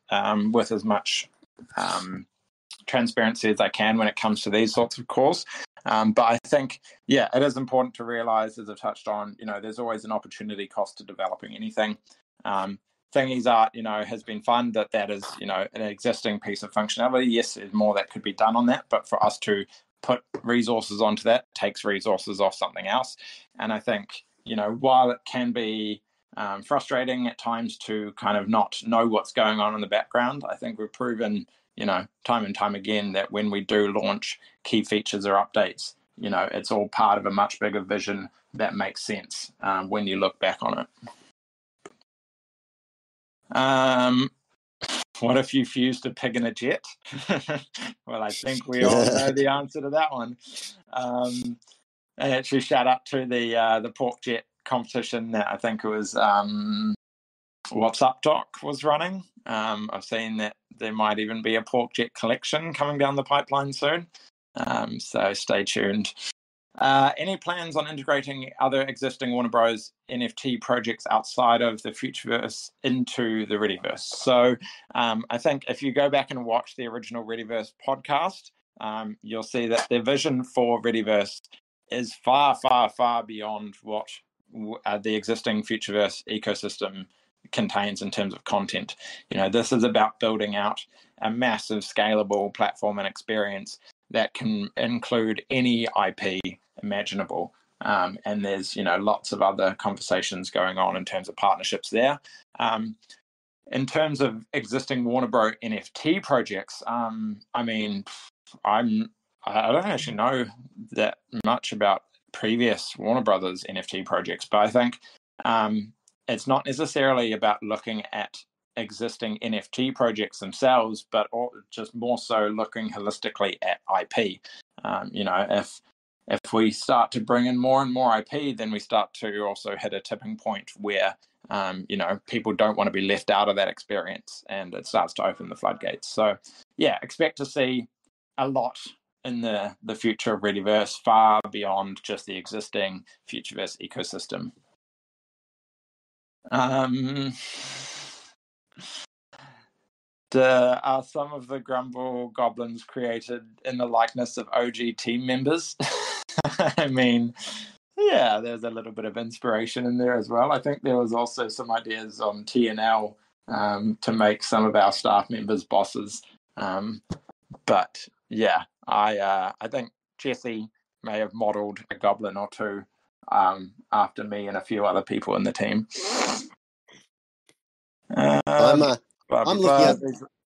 with as much transparency as I can when it comes to these sorts of calls. But I think, yeah, it is important to realize, as I've touched on, you know, there's always an opportunity cost to developing anything. Thingies Art, you know, has been fun. That is, you know, an existing piece of functionality. Yes, there's more that could be done on that, but for us to put resources onto that takes resources off something else. And I think, you know, while it can be frustrating at times to kind of not know what's going on in the background, I think we've proven, you know, time and time again that when we do launch key features or updates, you know, it's all part of a much bigger vision that makes sense when you look back on it. What if you fused a pig and a jet? Well, I think we all know the answer to that one. And actually, shout out to the pork jet competition that I think it was What's Up Doc was running. I've seen that there might even be a pork jet collection coming down the pipeline soon, so stay tuned. Any plans on integrating other existing Warner Bros. NFT projects outside of the Futureverse into the Readyverse? So I think if you go back and watch the original Readyverse podcast, you'll see that their vision for Readyverse is far, far, far beyond what the existing Futureverse ecosystem contains in terms of content. You know, this is about building out a massive scalable platform and experience that can include any IP imaginable. And there's, you know, lots of other conversations going on in terms of partnerships there. In terms of existing Warner Bro NFT projects, I mean, I don't actually know that much about previous Warner Brothers NFT projects, but I think it's not necessarily about looking at existing NFT projects themselves, but just more so looking holistically at IP. You know, if we start to bring in more and more IP, then we start to also hit a tipping point where, you know, people don't want to be left out of that experience, and it starts to open the floodgates. So, yeah, expect to see a lot in the future of Readyverse, far beyond just the existing Futureverse ecosystem. Are some of the Grumble Goblins created in the likeness of OG team members? I mean, yeah, there's a little bit of inspiration in there as well. I think there was also some ideas on TNL to make some of our staff members bosses. But yeah, I think Jesse may have modelled a goblin or two after me and a few other people in the team. I'm looking at,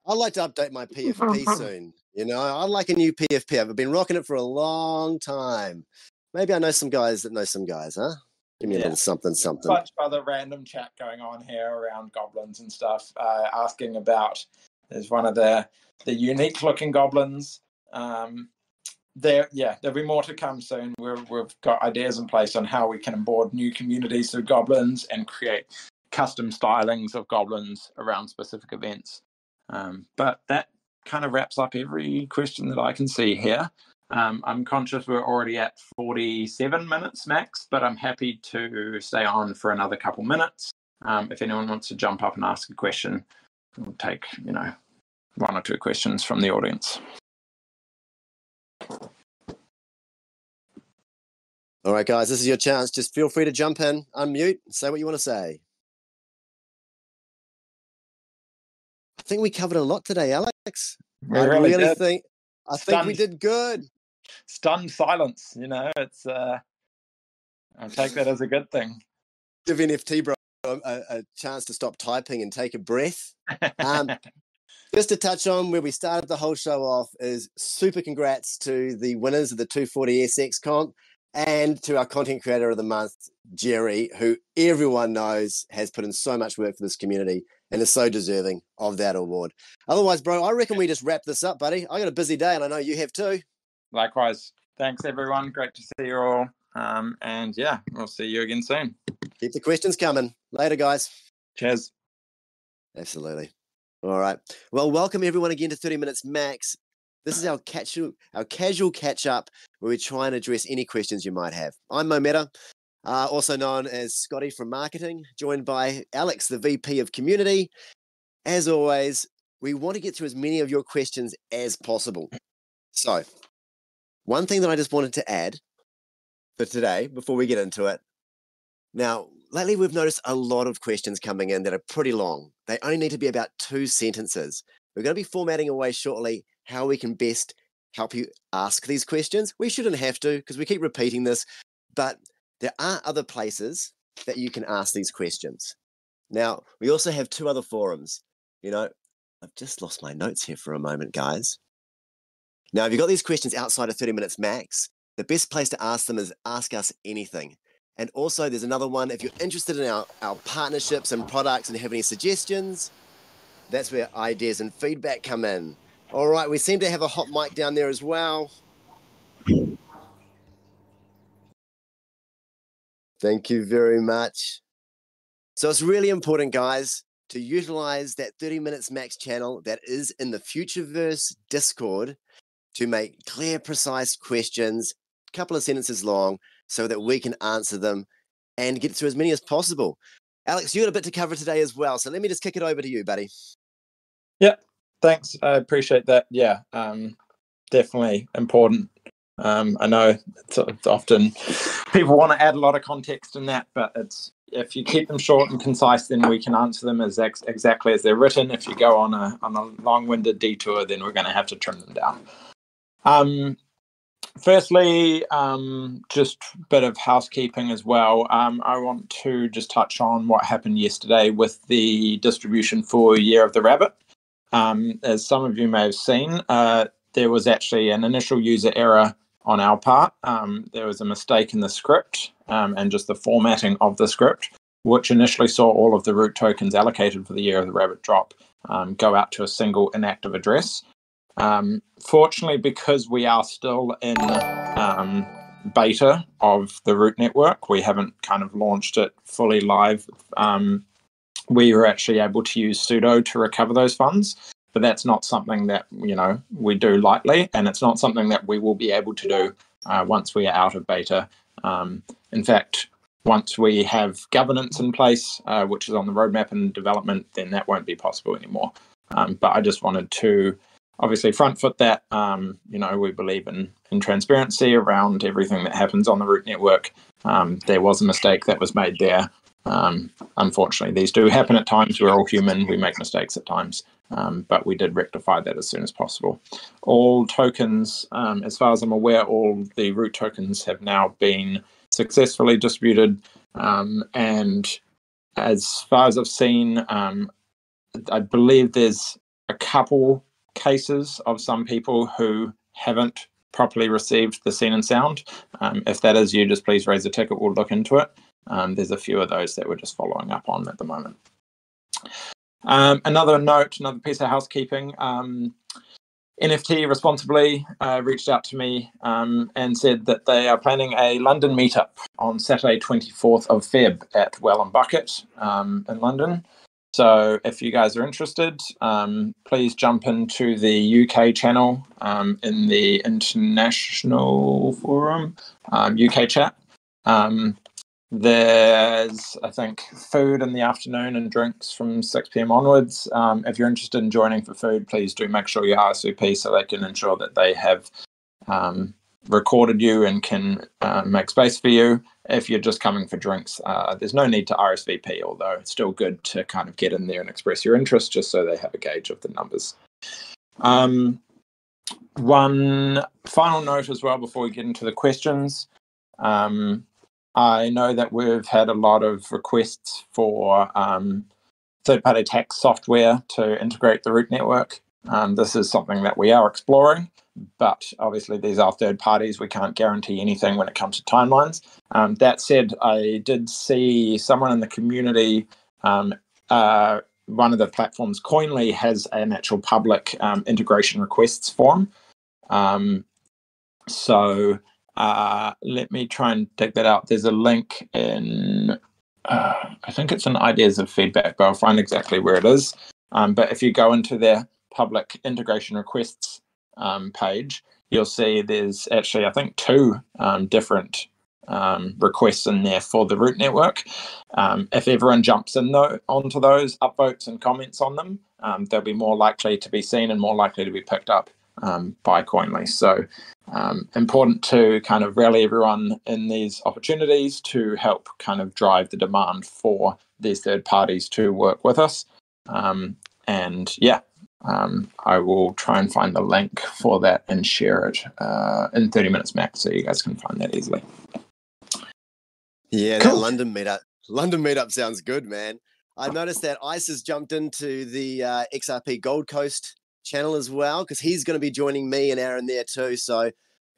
I'd like to update my PFP soon. You know, I'd like a new PFP. I've been rocking it for a long time. Maybe I know some guys that know some guys, huh? Give me a little something, something. There's a bunch of other random chat going on here around goblins and stuff, asking about, there's one of the unique-looking goblins. There'll be more to come soon. We've got ideas in place on how we can onboard new communities through goblins and create custom stylings of goblins around specific events. But that kind of wraps up every question that I can see here. I'm conscious we're already at 47 minutes max, but I'm happy to stay on for another couple minutes. If anyone wants to jump up and ask a question, we'll take, you know, one or two questions from the audience. All right, guys, this is your chance. Just feel free to jump in, unmute, say what you want to say. I think we covered a lot today, Alex. I think we did good. Stunned silence, you know. It's I take that as a good thing. Give NFT bro a chance to stop typing and take a breath. Just to touch on where we started the whole show off is super congrats to the winners of the 240SX comp and to our Content Creator of the Month, Jerry, who everyone knows has put in so much work for this community and is so deserving of that award. Otherwise, bro, I reckon we just wrap this up, buddy. I got a busy day and I know you have too. Likewise. Thanks, everyone. Great to see you all. And yeah, we'll see you again soon. Keep the questions coming. Later, guys. Cheers. Absolutely. All right. Well, welcome everyone again to 30 Minutes Max. This is our casual catch-up where we try and address any questions you might have. I'm Mo Mehta, also known as Scotty from Marketing, joined by Alex, the VP of Community. As always, we want to get through as many of your questions as possible. So, one thing that I just wanted to add for today before we get into it. Now, lately we've noticed a lot of questions coming in that are pretty long. They only need to be about 2 sentences. We're going to be formatting away shortly how we can best help you ask these questions. We shouldn't have to because we keep repeating this, but there are other places that you can ask these questions. Now, we also have 2 other forums. You know, I've just lost my notes here for a moment, guys. Now, if you've got these questions outside of 30 minutes max, the best place to ask them is Ask Us Anything. And also there's another one, if you're interested in our partnerships and products and have any suggestions, that's where ideas and feedback come in. All right, we seem to have a hot mic down there as well. Thank you very much. So it's really important, guys, to utilize that 30 Minutes Max channel that is in the Futureverse Discord to make clear, precise questions, a couple of sentences long, so that we can answer them and get through as many as possible. Alex, you got a bit to cover today as well, so let me just kick it over to you, buddy. Yep. Thanks. I appreciate that. Yeah, definitely important I know it's often people want to add a lot of context in that, but it's, if you keep them short and concise, then we can answer them as exactly as they're written. If you go on a long-winded detour, then we're going to have to trim them down. Firstly, just a bit of housekeeping as well. I want to just touch on what happened yesterday with the distribution for Year of the Rabbit. As some of you may have seen, there was actually an initial user error on our part. There was a mistake in the script and just the formatting of the script, which initially saw all of the root tokens allocated for the Year of the Rabbit drop go out to a single inactive address. Fortunately, because we are still in beta of the Root Network, we haven't kind of launched it fully live. We were actually able to use sudo to recover those funds, but that's not something that, you know, we do lightly, and it's not something that we will be able to do once we are out of beta. In fact, once we have governance in place, which is on the roadmap and development, then that won't be possible anymore. But I just wanted to obviously front foot that. You know, we believe in transparency around everything that happens on the Root Network. There was a mistake that was made there. Unfortunately, these do happen at times. We're all human. We make mistakes at times. But we did rectify that as soon as possible. All tokens, as far as I'm aware, all the root tokens have now been successfully distributed. And as far as I've seen, I believe there's a couple cases of some people who haven't properly received the Seen and Sound. If that is you, just please raise a ticket. We'll look into it. There's a few of those that we're just following up on at the moment. Another note, another piece of housekeeping. NFT Responsibly reached out to me and said that they are planning a London meetup on Saturday 24th of Feb at Well and Bucket in London. So if you guys are interested, please jump into the UK channel in the International Forum, UK chat. There's, I think, food in the afternoon and drinks from 6 PM onwards. If you're interested in joining for food, please do make sure you RSVP so they can ensure that they have recorded you and can make space for you. If you're just coming for drinks, there's no need to RSVP, although it's still good to kind of get in there and express your interest just so they have a gauge of the numbers. One final note as well before we get into the questions. I know that we've had a lot of requests for third-party tax software to integrate the Root Network. This is something that we are exploring, but obviously these are third parties. We can't guarantee anything when it comes to timelines. That said, I did see someone in the community, one of the platforms, Coinly, has an actual public integration requests form. Let me try and dig that out. There's a link in, I think it's in Ideas of Feedback, but I'll find exactly where it is. But if you go into their public integration requests page, you'll see there's actually, I think, two different requests in there for the Root Network. If everyone jumps in onto those, upvotes and comments on them, they'll be more likely to be seen and more likely to be picked up by Coinly. So important to kind of rally everyone in these opportunities to help kind of drive the demand for these third parties to work with us. I will try and find the link for that and share it in 30 minutes max, so you guys can find that easily. Yeah, cool. That London meetup sounds good, man. I noticed that Ice has jumped into the XRP Gold Coast channel as well, because he's going to be joining me and Aaron there too. So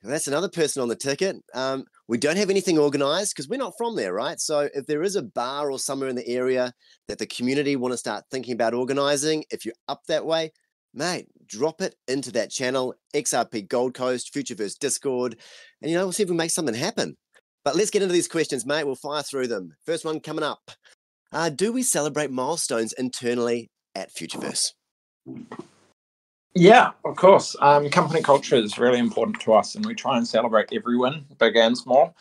that's another person on the ticket. We don't have anything organized because we're not from there, right? So if there is a bar or somewhere in the area that the community want to start thinking about organizing, if you're up that way, mate, drop it into that channel, XRP Gold Coast, Futureverse Discord, and, you know, we'll see if we make something happen. But let's get into these questions, mate. We'll fire through them. First one coming up. Do we celebrate milestones internally at Futureverse? Yeah, of course. Company culture is really important to us, and we try and celebrate every win, big and small.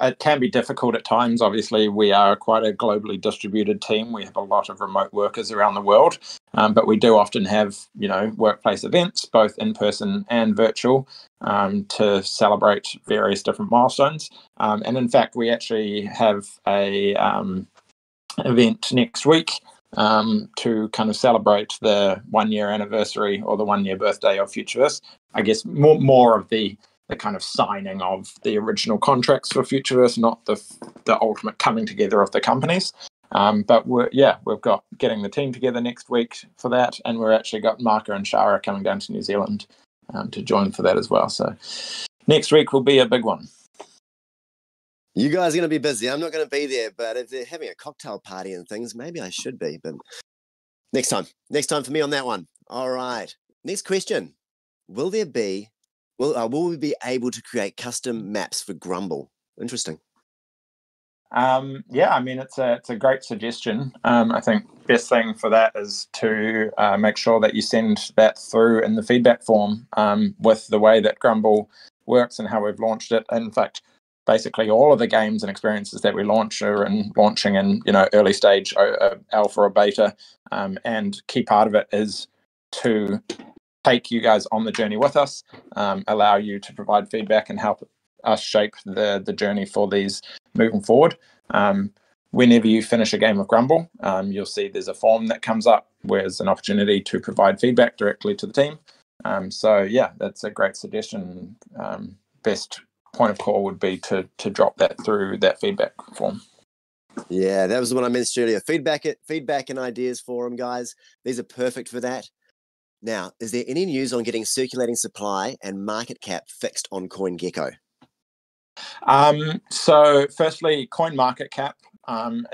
It can be difficult at times. Obviously, we are quite a globally distributed team. We have a lot of remote workers around the world, but we do often have, you know, workplace events, both in person and virtual, to celebrate various different milestones. And in fact, we actually have a event next week to kind of celebrate the 1 year anniversary or the 1 year birthday of Futureverse. I guess more of the kind of signing of the original contracts for Futureverse, not the ultimate coming together of the companies. But we've got getting the team together next week for that, and we're actually got Mark and Shara coming down to New Zealand to join for that as well. So next week will be a big one. You guys are going to be busy. I'm not going to be there, but if they're having a cocktail party and things, maybe I should be. But next time for me on that one. All right. Next question: will we be able to create custom maps for Grumble? Interesting. Yeah, I mean, it's a great suggestion. I think best thing for that is to make sure that you send that through in the feedback form with the way that Grumble works and how we've launched it. In fact, basically all of the games and experiences that we launch are launching in, you know, early stage alpha or beta, and key part of it is to take you guys on the journey with us, allow you to provide feedback and help us shape the journey for these moving forward. Whenever you finish a game of Grumble, you'll see there's a form that comes up where there's an opportunity to provide feedback directly to the team. So yeah, that's a great suggestion. Best point of call would be to drop that through that feedback form. Yeah, that was the one I mentioned earlier. Feedback and ideas forum, guys. These are perfect for that. Now, is there any news on getting circulating supply and market cap fixed on CoinGecko? So firstly, Coin Market Cap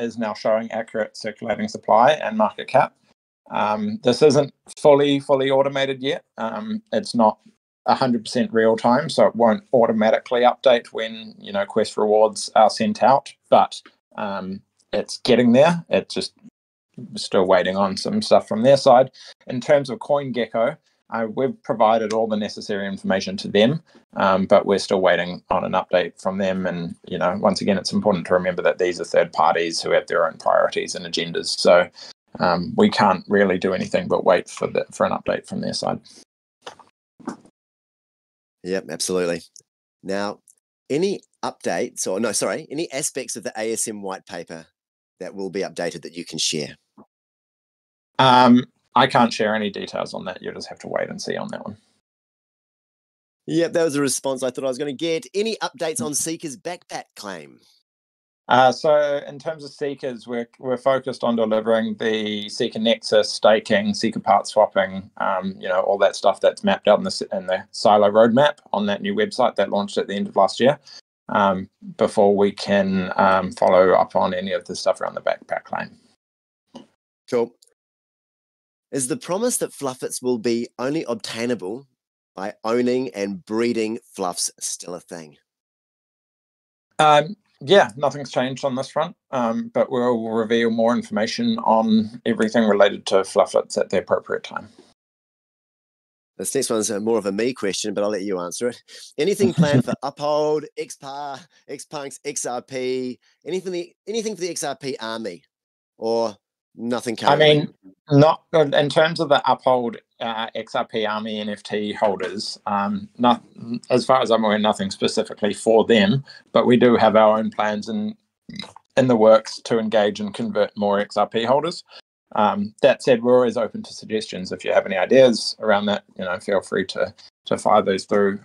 is now showing accurate circulating supply and market cap. This isn't fully automated yet. It's not 100% real time, so it won't automatically update when, you know, quest rewards are sent out, but it's getting there. It's just still waiting on some stuff from their side. In terms of CoinGecko, we've provided all the necessary information to them, but we're still waiting on an update from them. And, you know, once again, it's important to remember that these are third parties who have their own priorities and agendas. So we can't really do anything but wait for an update from their side. Yep, absolutely. Now, any aspects of the ASM white paper that will be updated that you can share? I can't share any details on that. You'll just have to wait and see on that one. Yep, that was a response I thought I was going to get. Any updates on Seekers' backpack claim? So in terms of Seekers, we're focused on delivering the Seeker Nexus, staking, Seeker part swapping, you know, all that stuff that's mapped out in the silo roadmap on that new website that launched at the end of last year, before we can follow up on any of the stuff around the backpack claim. Cool. Is the promise that Fluffits will be only obtainable by owning and breeding Fluffs still a thing? Yeah, nothing's changed on this front, but we'll reveal more information on everything related to Fluffits at the appropriate time. This next one's more of a me question, but I'll let you answer it. Anything planned for Uphold, XPAR, XPunks, XRP, anything for the XRP army, or nothing currently? I mean, not in terms of the Uphold XRP army NFT holders, not as far as I'm aware, nothing specifically for them, but we do have our own plans in the works to engage and convert more XRP holders. That said, we're always open to suggestions. If you have any ideas around that, you know, feel free to fire those through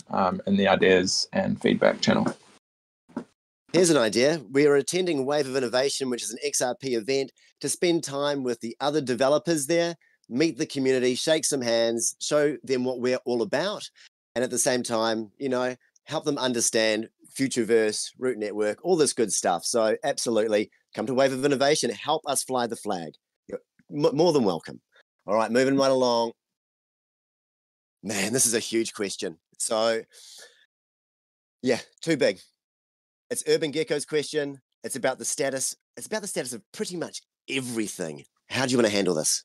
in the ideas and feedback channel. Here's an idea. We are attending Wave of Innovation, which is an XRP event, to spend time with the other developers there, meet the community, shake some hands, show them what we're all about, and at the same time, you know, help them understand Futureverse, Root Network, all this good stuff. So absolutely, come to Wave of Innovation, help us fly the flag. You're more than welcome. All right, moving right along. Man, this is a huge question. So, yeah, too big. It's Urban Gecko's question. It's about the status. It's about the status of pretty much everything. How do you want to handle this?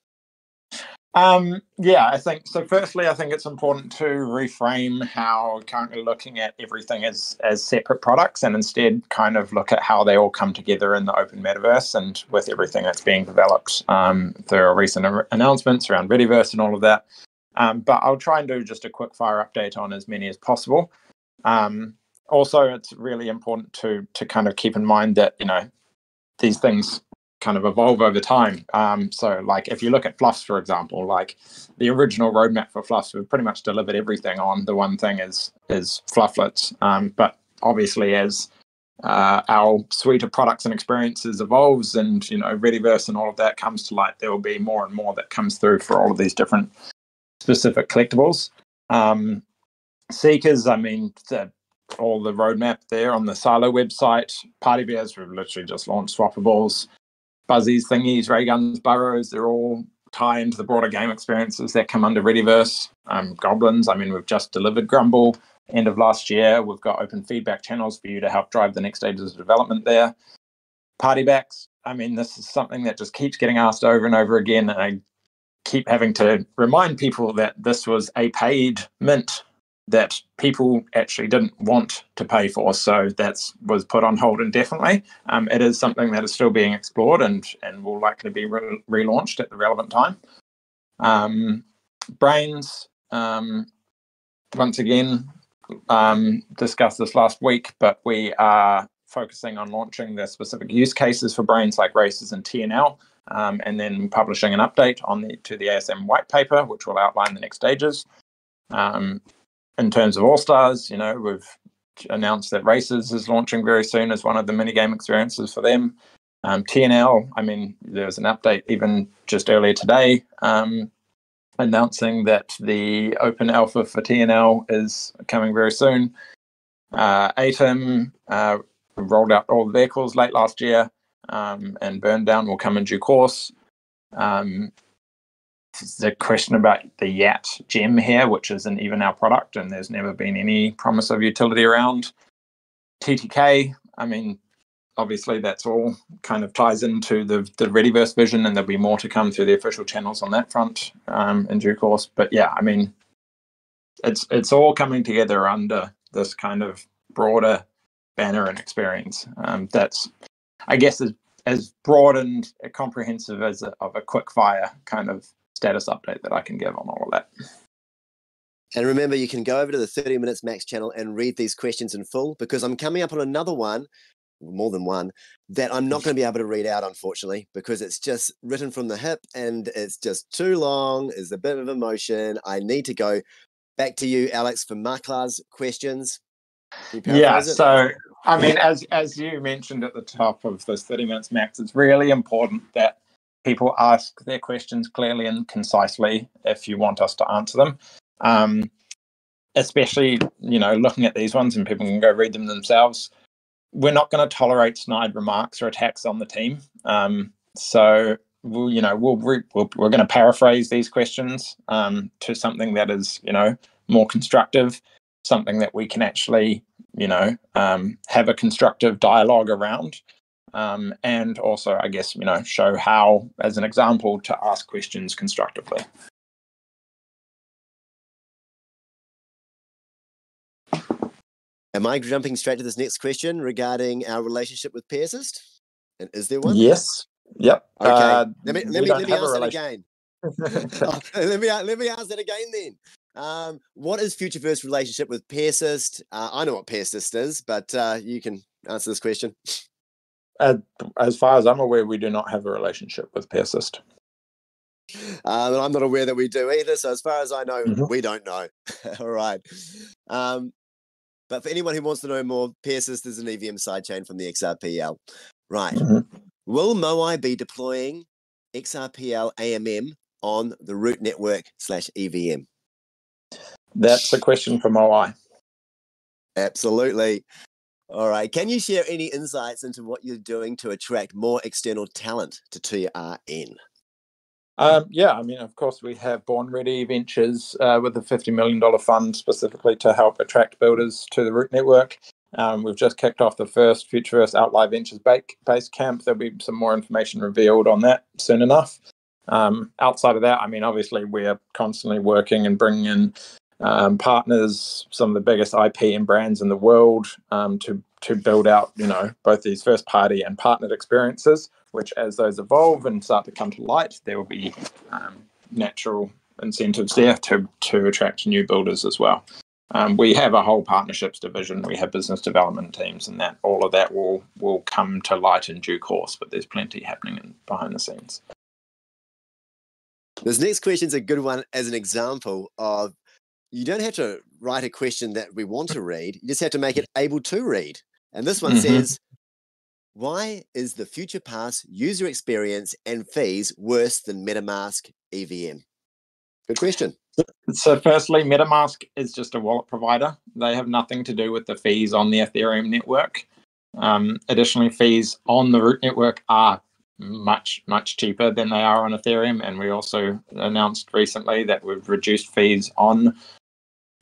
Yeah, I think so. Firstly, I think it's important to reframe how we're currently looking at everything as separate products, and instead kind of look at how they all come together in the open metaverse and with everything that's being developed through our recent announcements around Readyverse and all of that. But I'll try and do just a quick fire update on as many as possible. Also, it's really important to kind of keep in mind that, you know, these things kind of evolve over time. So like if you look at Fluffs, for example, like the original roadmap for Fluffs, we've pretty much delivered everything on. The one thing is Flufflets. But obviously as our suite of products and experiences evolves and, you know, Readyverse and all of that comes to light, there will be more and more that comes through for all of these different specific collectibles. Seekers, I mean, all the roadmap there on the Silo website. Party Bears, we've literally just launched swappables. Buzzies, Thingies, Ray Guns, Burrows, they're all tied into the broader game experiences that come under Readyverse. Goblins, I mean, we've just delivered Grumble end of last year. We've got open feedback channels for you to help drive the next stages of development there. Party Backs, I mean, this is something that just keeps getting asked over and over again. And I keep having to remind people that this was a paid mint that people actually didn't want to pay for, so that was put on hold indefinitely. It is something that is still being explored and will likely be relaunched at the relevant time. Brains, once again, discussed this last week, but we are focusing on launching the specific use cases for Brains like Races and TNL, and then publishing an update on to the ASM white paper, which will outline the next stages. In terms of All-Stars, you know, we've announced that Races is launching very soon as one of the minigame experiences for them. TNL, I mean, there was an update even just earlier today announcing that the open alpha for TNL is coming very soon. ATEM rolled out all the vehicles late last year, and Burndown will come in due course. The question about the Yacht gem here, which isn't even our product, and there's never been any promise of utility around. TTK, I mean, obviously that's all kind of ties into the Readyverse vision, and there'll be more to come through the official channels on that front in due course. But yeah, I mean, it's all coming together under this kind of broader banner and experience. That's, I guess, as broad and comprehensive as a quick fire kind of status update that I can give on all of that. And remember, you can go over to the 30 Minutes Max channel and read these questions in full, because I'm coming up on another one, more than one, that I'm not going to be able to read out, unfortunately, because it's just written from the hip and it's just too long. It's a bit of emotion. I need to go back to you, Alex, for Markla's questions. Yeah, so I mean, as you mentioned at the top of this 30 Minutes Max, it's really important that people ask their questions clearly and concisely if you want us to answer them. Especially, you know, looking at these ones, and people can go read them themselves. We're not going to tolerate snide remarks or attacks on the team. So we're going to paraphrase these questions to something that is, you know, more constructive, something that we can actually, you know, have a constructive dialogue around. And also, I guess, you know, show how, as an example, to ask questions constructively. Am I jumping straight to this next question regarding our relationship with Pearsist? And is there one? Yes. Yep. Okay. Let me ask that again. let me ask that again then. What is Futureverse relationship with Pearsist? I know what Pearsist is, but you can answer this question. As far as I'm aware, we do not have a relationship with Pearsist. And I'm not aware that we do either. So as far as I know, we don't know. All right. But for anyone who wants to know more, Pearsist is an EVM sidechain from the XRPL. Right. Will Moai be deploying XRPL AMM on the Root Network /EVM? That's a question for Moai. Absolutely. All right. Can you share any insights into what you're doing to attract more external talent to TRN? Yeah, I mean, of course, we have Born Ready Ventures with a $50 million fund specifically to help attract builders to the Root Network. We've just kicked off the first Futureverse Outlier Ventures base camp. There'll be some more information revealed on that soon enough. Outside of that, I mean, obviously we're constantly working and bringing in partners, some of the biggest IP and brands in the world, to build out, you know, both these first party and partnered experiences, which as those evolve and start to come to light, there will be natural incentives there to attract new builders as well. We have a whole partnerships division. We have business development teams, and that all of that will come to light in due course. But there's plenty happening behind the scenes. This next question is a good one as an example of you don't have to write a question that we want to read. You just have to make it able to read. And this one says, "Why is the FuturePass user experience and fees worse than MetaMask EVM?" Good question. So firstly, MetaMask is just a wallet provider. They have nothing to do with the fees on the Ethereum network. Additionally, fees on the Root network are much, much cheaper than they are on Ethereum. And we also announced recently that we've reduced fees on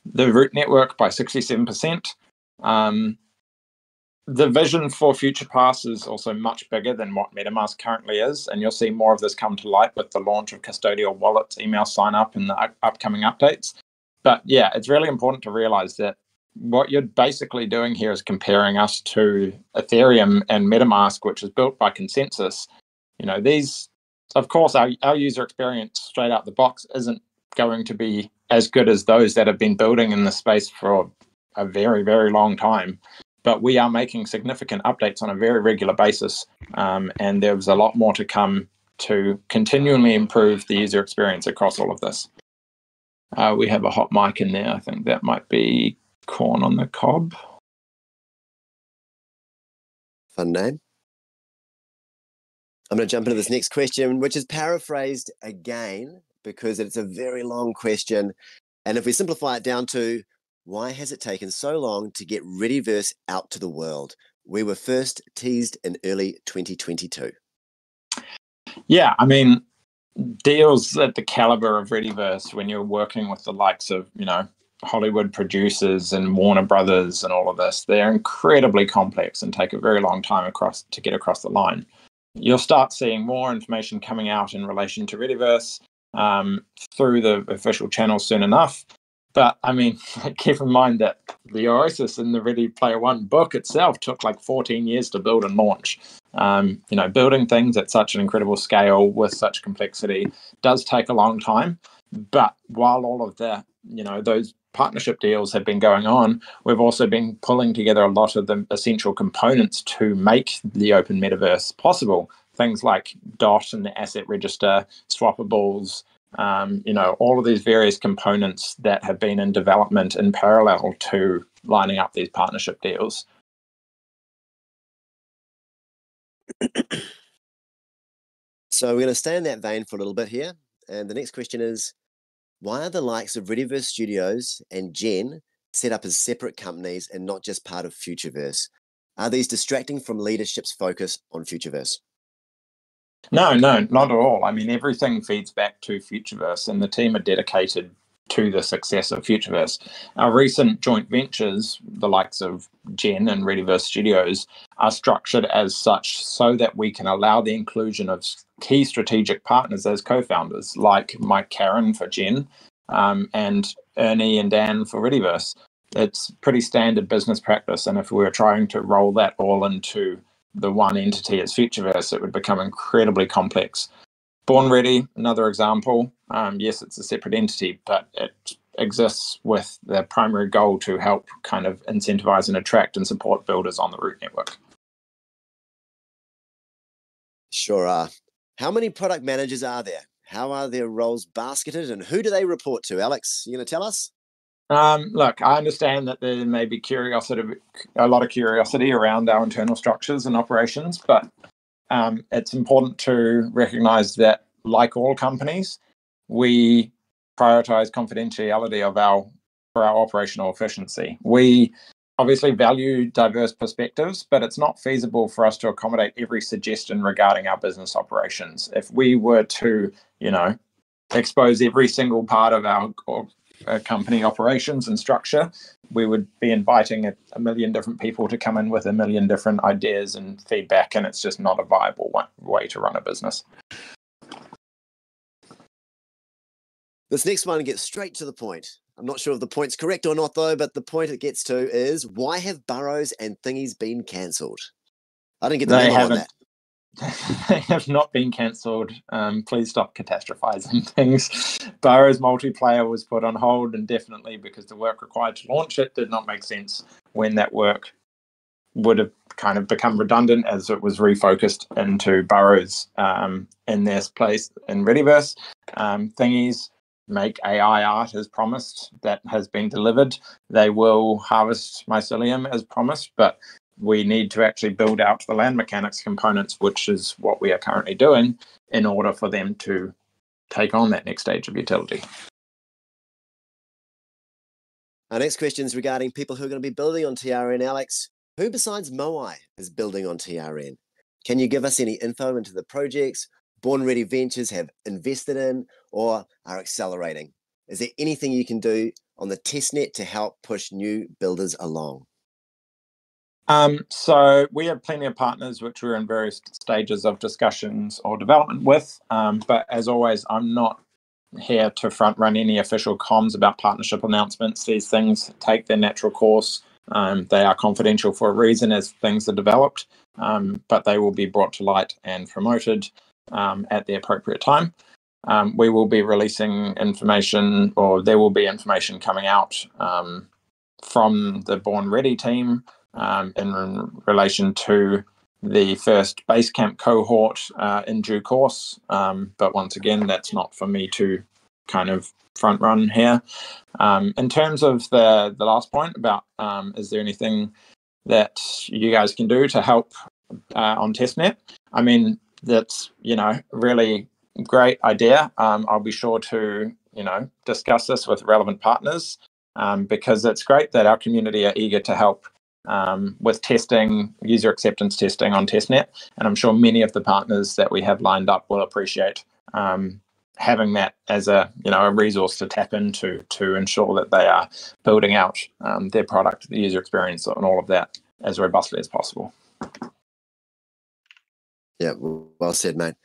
the Root network by 67%. The vision for FuturePass is also much bigger than what MetaMask currently is, and you'll see more of this come to light with the launch of custodial wallets, email sign-up, and the upcoming updates. But yeah, it's really important to realize that what you're basically doing here is comparing us to Ethereum and MetaMask, which is built by consensus. You know, these, of course, our user experience straight out the box isn't going to be as good as those that have been building in the space for a very, very long time. But we are making significant updates on a very regular basis, and there's a lot more to come to continually improve the user experience across all of this. We have a hot mic in there. I think that might be Corn on the Cob. Fun name. I'm going to jump into this next question, which is paraphrased again, because it's a very long question. And if we simplify it down to, why has it taken so long to get Readyverse out to the world? We were first teased in early 2022. Yeah, I mean, deals at the caliber of Readyverse, when you're working with the likes of, you know, Hollywood producers and Warner Brothers and all of this, they're incredibly complex and take a very long time to get across the line. You'll start seeing more information coming out in relation to Readyverse through the official channel soon enough. But, I mean, keep in mind that the Oasis and the Ready Player One book itself took like 14 years to build and launch. You know, building things at such an incredible scale with such complexity does take a long time. But while all of that, you know, those partnership deals have been going on, we've also been pulling together a lot of the essential components to make the open metaverse possible. Things like DOT and the asset register, swappables, you know, all of these various components that have been in development in parallel to lining up these partnership deals. So we're going to stay in that vein for a little bit here. And the next question is, why are the likes of Readyverse Studios and Gen set up as separate companies and not just part of Futureverse? Are these distracting from leadership's focus on Futureverse? No, not at all. I mean, everything feeds back to Futureverse, and the team are dedicated to the success of Futureverse. Our recent joint ventures, the likes of Gen and Readyverse Studios, are structured as such so that we can allow the inclusion of key strategic partners as co-founders, like Mike Caron for Gen and Ernie and Dan for Readyverse. It's pretty standard business practice, and if we were trying to roll that all into the one entity as Futureverse, it would become incredibly complex. Born Ready, another example. Yes, it's a separate entity, but it exists with the primary goal to help kind of incentivize and attract and support builders on the Root network. Sure are. How many product managers are there? How are their roles basketed, and who do they report to? Alex, you going to tell us? Look, I understand that there may be a lot of curiosity around our internal structures and operations, but it's important to recognize that, like all companies, we prioritize confidentiality for our operational efficiency. We obviously value diverse perspectives, but it's not feasible for us to accommodate every suggestion regarding our business operations. If we were to, you know, expose every single part of our company operations and structure, we would be inviting a million different people to come in with a million different ideas and feedback, and it's just not a viable way to run a business. This next one gets straight to the point. I'm not sure if the point's correct or not, though, but the point it gets to is, why have Burrows and Thingies been cancelled? I didn't get the memo on that. They have not been cancelled. Please stop catastrophizing things. Burrows multiplayer was put on hold indefinitely because the work required to launch it did not make sense when that work would have kind of become redundant as it was refocused into Burrows in their place in Readyverse. Thingies make AI art as promised. That has been delivered. They will harvest mycelium as promised, but we need to actually build out the land mechanics components, which is what we are currently doing, in order for them to take on that next stage of utility. Our next question is regarding people who are going to be building on TRN, Alex. Who besides Moai is building on TRN? Can you give us any info into the projects Born Ready Ventures have invested in or are accelerating? Is there anything you can do on the testnet to help push new builders along? So we have plenty of partners which we're in various stages of discussions or development with, but as always, I'm not here to front run any official comms about partnership announcements. These things take their natural course. They are confidential for a reason as things are developed, but they will be brought to light and promoted at the appropriate time. We will be releasing information, or there will be information coming out from the Born Ready team in relation to the first Basecamp cohort in due course. But once again, that's not for me to kind of front run here. In terms of the last point about is there anything that you guys can do to help on testnet? I mean, that's, you know, really great idea. I'll be sure to, you know, discuss this with relevant partners because it's great that our community are eager to help with testing, user acceptance testing on testnet. And I'm sure many of the partners that we have lined up will appreciate having that as a, you know, a resource to tap into to ensure that they are building out their product, the user experience, and all of that as robustly as possible. Yeah, well said, mate.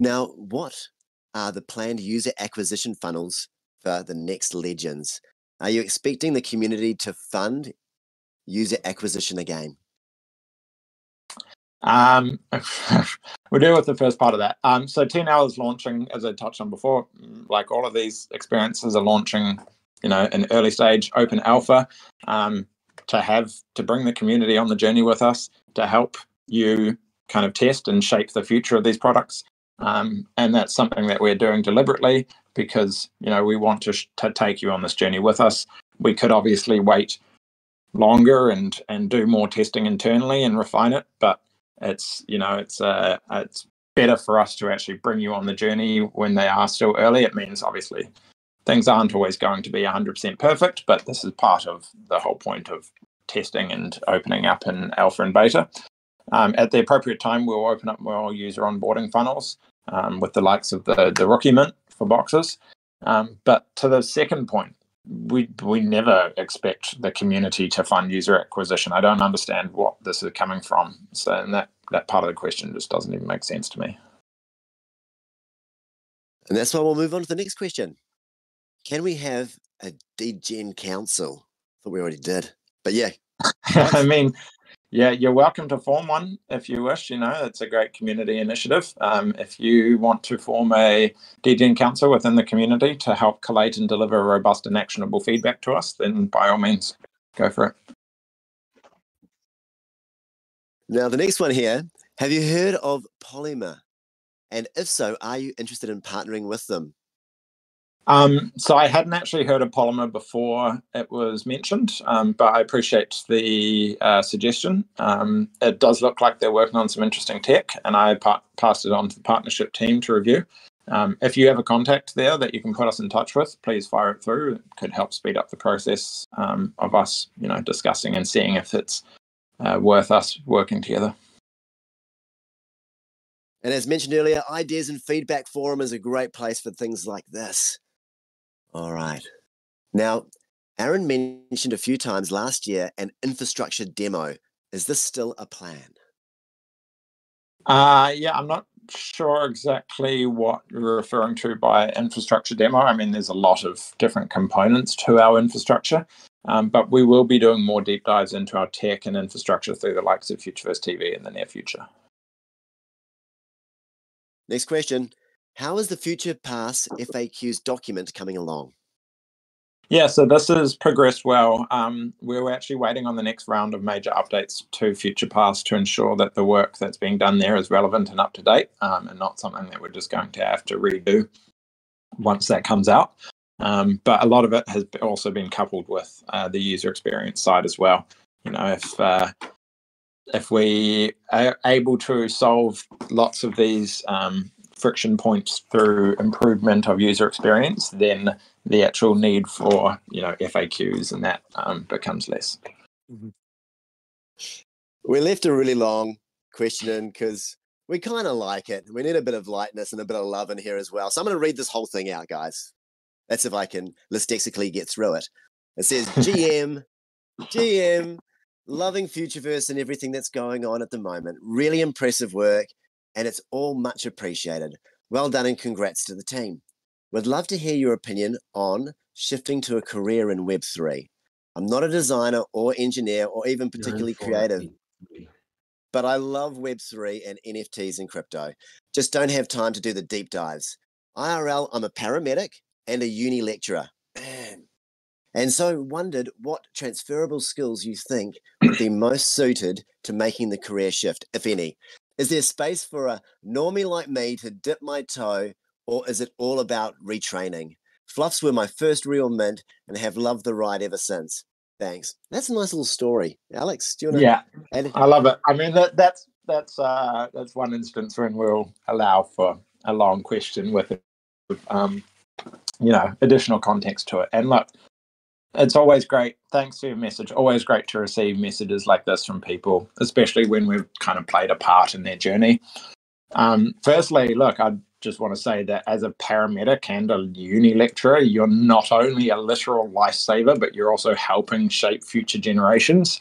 Now, what are the planned user acquisition funnels for the next Legends? Are you expecting the community to fund user acquisition again? We'll deal with the first part of that. So TNL is launching, as I touched on before, like all of these experiences are launching, you know, in early stage, open alpha, to bring the community on the journey with us to help you kind of test and shape the future of these products. And that's something that we're doing deliberately because, you know, we want to take you on this journey with us. We could obviously wait longer and do more testing internally and refine it, but it's, you know, it's better for us to actually bring you on the journey when they are still early. It means obviously things aren't always going to be 100% perfect, but this is part of the whole point of testing and opening up in alpha and beta. At the appropriate time, we'll open up more user onboarding funnels with the likes of the rookie mint for boxes. But to the second point, we never expect the community to fund user acquisition. I don't understand what this is coming from. So and that part of the question just doesn't even make sense to me. And that's why we'll move on to the next question. Can we have a DGen council? I thought we already did, but yeah. I mean... Yeah, you're welcome to form one if you wish. You know, it's a great community initiative. If you want to form a DGen council within the community to help collate and deliver robust and actionable feedback to us, then by all means, go for it. Now, the next one here, have you heard of Polymer? And if so, are you interested in partnering with them? So I hadn't actually heard of Polymer before it was mentioned, but I appreciate the suggestion. It does look like they're working on some interesting tech, and I passed it on to the partnership team to review. If you have a contact there that you can put us in touch with, please fire it through. It could help speed up the process of us, you know, discussing and seeing if it's worth us working together. And as mentioned earlier, Ideas and Feedback Forum is a great place for things like this. All right. Now, Aaron mentioned a few times last year an infrastructure demo. Is this still a plan? Yeah, I'm not sure exactly what you're referring to by infrastructure demo. I mean, there's a lot of different components to our infrastructure, but we will be doing more deep dives into our tech and infrastructure through the likes of Futureverse TV in the near future. Next question. How is the FuturePass FAQs document coming along? Yeah, so this has progressed well. We're actually waiting on the next round of major updates to FuturePass to ensure that the work that's being done there is relevant and up to date, and not something that we're just going to have to redo once that comes out. But a lot of it has also been coupled with the user experience side as well. You know, if we are able to solve lots of these friction points through improvement of user experience, then the actual need for, you know, FAQs and that becomes less. Mm-hmm. We left a really long question in because we kind of like it. We need a bit of lightness and a bit of love in here as well. So I'm going to read this whole thing out, guys. That's if I can listically get through it. It says, GM, loving Futureverse and everything that's going on at the moment. Really impressive work, and it's all much appreciated. Well done and congrats to the team. Would love to hear your opinion on shifting to a career in Web3. I'm not a designer or engineer or even particularly creative, but I love Web3 and NFTs and crypto. Just don't have time to do the deep dives. IRL, I'm a paramedic and a uni lecturer. And so wondered what transferable skills you think would be most suited to making the career shift, if any. Is there space for a normie like me to dip my toe, or is it all about retraining? Fluffs were my first real mint and have loved the ride ever since. Thanks. That's a nice little story. Alex, do you want to? Yeah, I love it. I mean, that's one instance when we'll allow for a long question with, you know, additional context to it. And look, it's always great. Thanks for your message. Always great to receive messages like this from people, especially when we've kind of played a part in their journey. Firstly, look, I'd just want to say that as a paramedic and a uni lecturer, you're not only a literal lifesaver, but you're also helping shape future generations.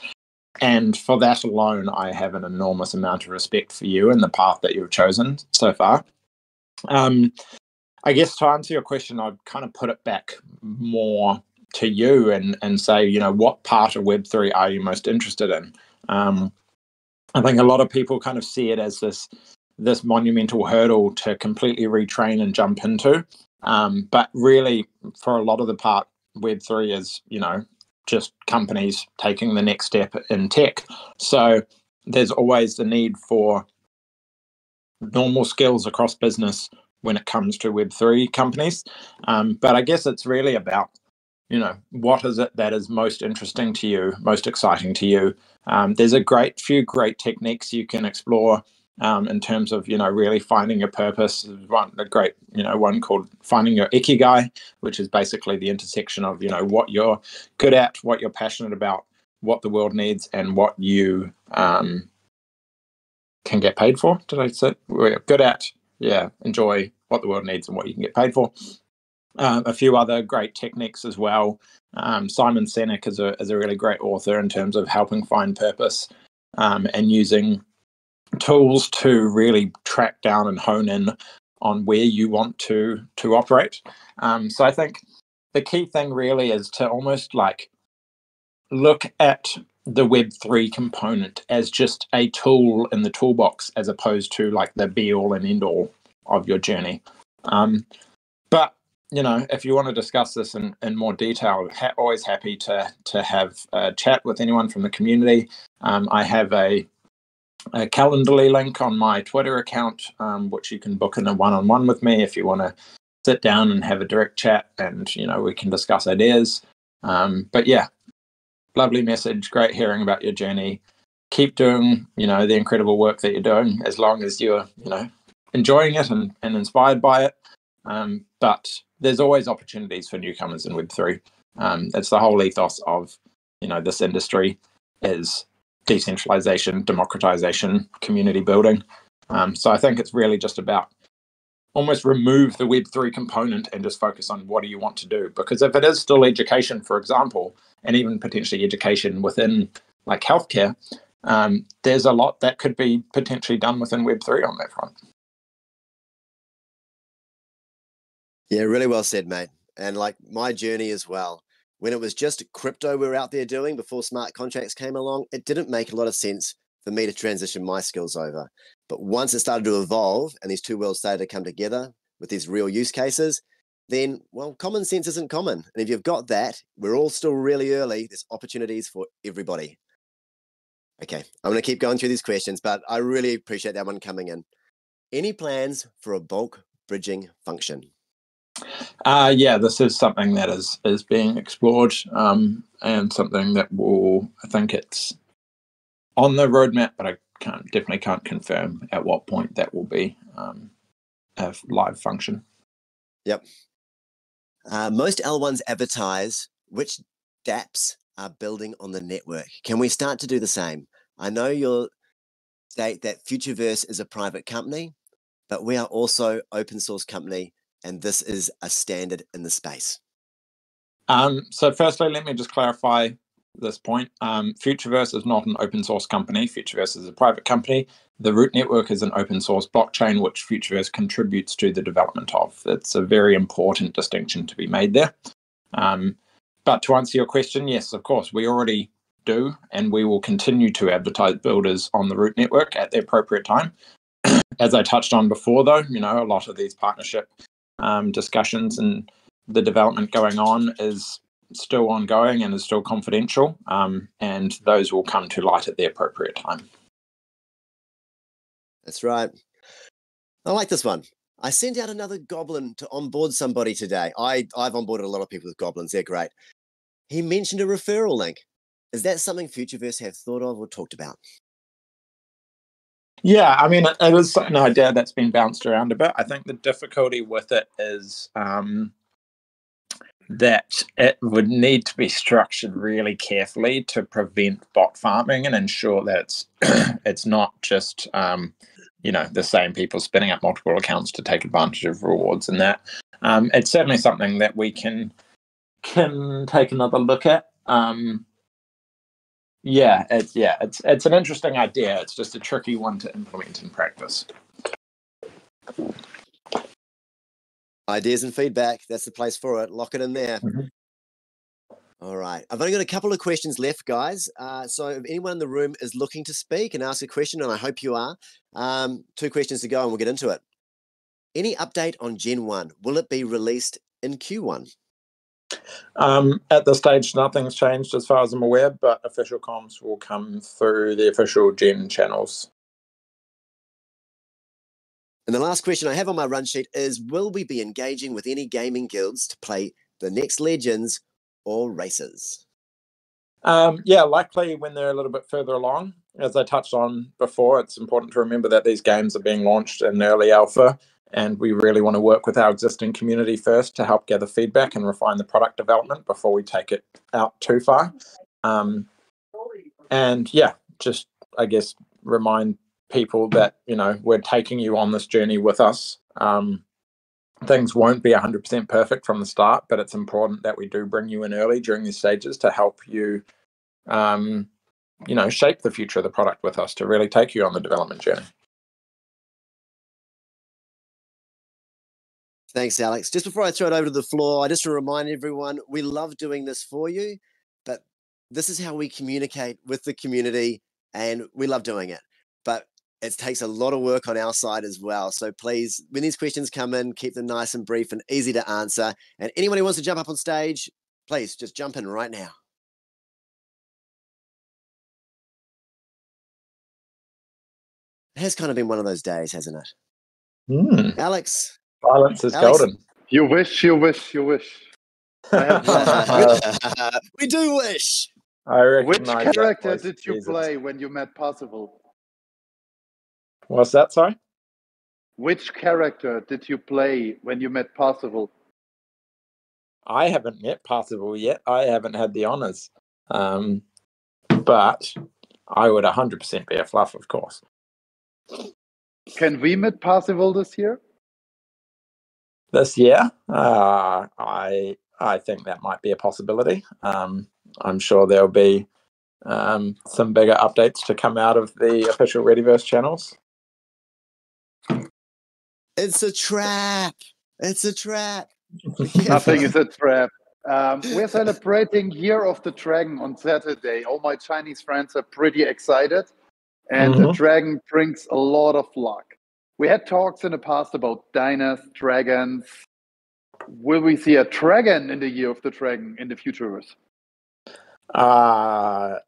And for that alone, I have an enormous amount of respect for you and the path that you've chosen so far. I guess to answer your question, I'd kind of put it back more to you and say, you know, what part of Web3 are you most interested in? I think a lot of people kind of see it as this monumental hurdle to completely retrain and jump into. But really, for a lot of the part, Web3 is, you know, just companies taking the next step in tech. So there's always the need for normal skills across business when it comes to Web3 companies. But I guess it's really about, you know, what is it that is most interesting to you, most exciting to you? There's a few great techniques you can explore in terms of, you know, really finding your purpose. One called finding your ikigai, which is basically the intersection of, you know, what you're good at, what you're passionate about, what the world needs, and what you can get paid for. Did I say we're good at? Yeah, enjoy, what the world needs, and what you can get paid for. A few other great techniques as well. Simon Sinek is a really great author in terms of helping find purpose and using tools to really track down and hone in on where you want to operate. So I think the key thing really is to almost like look at the Web3 component as just a tool in the toolbox, as opposed to like the be all and end all of your journey. But you know, if you want to discuss this in more detail, always happy to have a chat with anyone from the community. I have a Calendly link on my Twitter account, which you can book in a one-on-one with me if you want to sit down and have a direct chat, and, you know, we can discuss ideas. But yeah, lovely message. Great hearing about your journey. Keep doing, you know, the incredible work that you're doing, as long as you're, you know, enjoying it and inspired by it. But there's always opportunities for newcomers in Web3. It's the whole ethos of, you know, this industry is decentralization, democratization, community building. So I think it's really just about almost remove the Web3 component and just focus on what do you want to do. Because if it is still education, for example, and even potentially education within like healthcare, there's a lot that could be potentially done within Web3 on that front. Yeah, really well said, mate. And like my journey as well, when it was just crypto we were out there doing before smart contracts came along, it didn't make a lot of sense for me to transition my skills over. But once it started to evolve and these two worlds started to come together with these real use cases, then, well, common sense isn't common. And if you've got that, we're all still really early. There's opportunities for everybody. Okay, I'm going to keep going through these questions, but I really appreciate that one coming in. Any plans for a bulk bridging function? Yeah, this is something that is being explored and something that will, I think it's on the roadmap, but I definitely can't confirm at what point that will be a live function. Yep. Most L1s advertise which dApps are building on the network. Can we start to do the same? I know you'll state that Futureverse is a private company, but we are also open source company, and this is a standard in the space. So firstly, let me just clarify this point. Futureverse is not an open source company. Futureverse is a private company. The Root Network is an open source blockchain, which Futureverse contributes to the development of. That's a very important distinction to be made there. But to answer your question, yes, of course, we already do, and we will continue to advertise builders on the Root Network at the appropriate time. As I touched on before, though, you know, a lot of these partnership discussions and the development going on is still ongoing and is still confidential, and those will come to light at the appropriate time. That's right. I like this one. I sent out another goblin to onboard somebody today. I've onboarded a lot of people with goblins. They're great. He mentioned a referral link. Is that something Futureverse have thought of or talked about? Yeah, I mean, it is an idea that's been bounced around a bit. I think the difficulty with it is that it would need to be structured really carefully to prevent bot farming and ensure that it's not just, you know, the same people spinning up multiple accounts to take advantage of rewards and that. It's certainly something that we can take another look at. Yeah, it's an interesting idea. It's just a tricky one to implement in practice. Ideas and feedback, that's the place for it. Lock it in there. Mm-hmm. All right. I've only got a couple of questions left, guys. So if anyone in the room is looking to speak and ask a question, and I hope you are, two questions to go and we'll get into it. Any update on Gen 1? Will it be released in Q1? At this stage, nothing's changed as far as I'm aware, but official comms will come through the official Gen channels. And the last question I have on my run sheet is, will we be engaging with any gaming guilds to play the next Legends or Races? Yeah, likely when they're a little bit further along. As I touched on before, it's important to remember that these games are being launched in early alpha, and we really want to work with our existing community first to help gather feedback and refine the product development before we take it out too far. And yeah, just, I guess, remind people that, you know, we're taking you on this journey with us. Things won't be 100% perfect from the start, but it's important that we do bring you in early during these stages to help you, you know, shape the future of the product with us, to really take you on the development journey. Thanks, Alex. Just before I throw it over to the floor, I just want to remind everyone, we love doing this for you, but this is how we communicate with the community, and we love doing it. But it takes a lot of work on our side as well. So please, when these questions come in, keep them nice and brief and easy to answer. And anyone who wants to jump up on stage, please just jump in right now. It has kind of been one of those days, hasn't it? Alex? Silence is golden. You wish, you wish, you wish. We do wish. Which character did you play when you met Parzival? What's that, sorry? Which character did you play when you met Parzival? I haven't met Parzival yet. I haven't had the honors. But I would 100% be a Fluff, of course. Can we meet Parzival this year? This year, I think that might be a possibility. I'm sure there'll be some bigger updates to come out of the official Readyverse channels. It's a trap. It's a trap. Nothing is a trap. We're celebrating Year of the Dragon on Saturday. All my Chinese friends are pretty excited. And the dragon brings a lot of luck. We had talks in the past about diners, dragons. Will we see a dragon in the Year of the Dragon in the Futureverse? I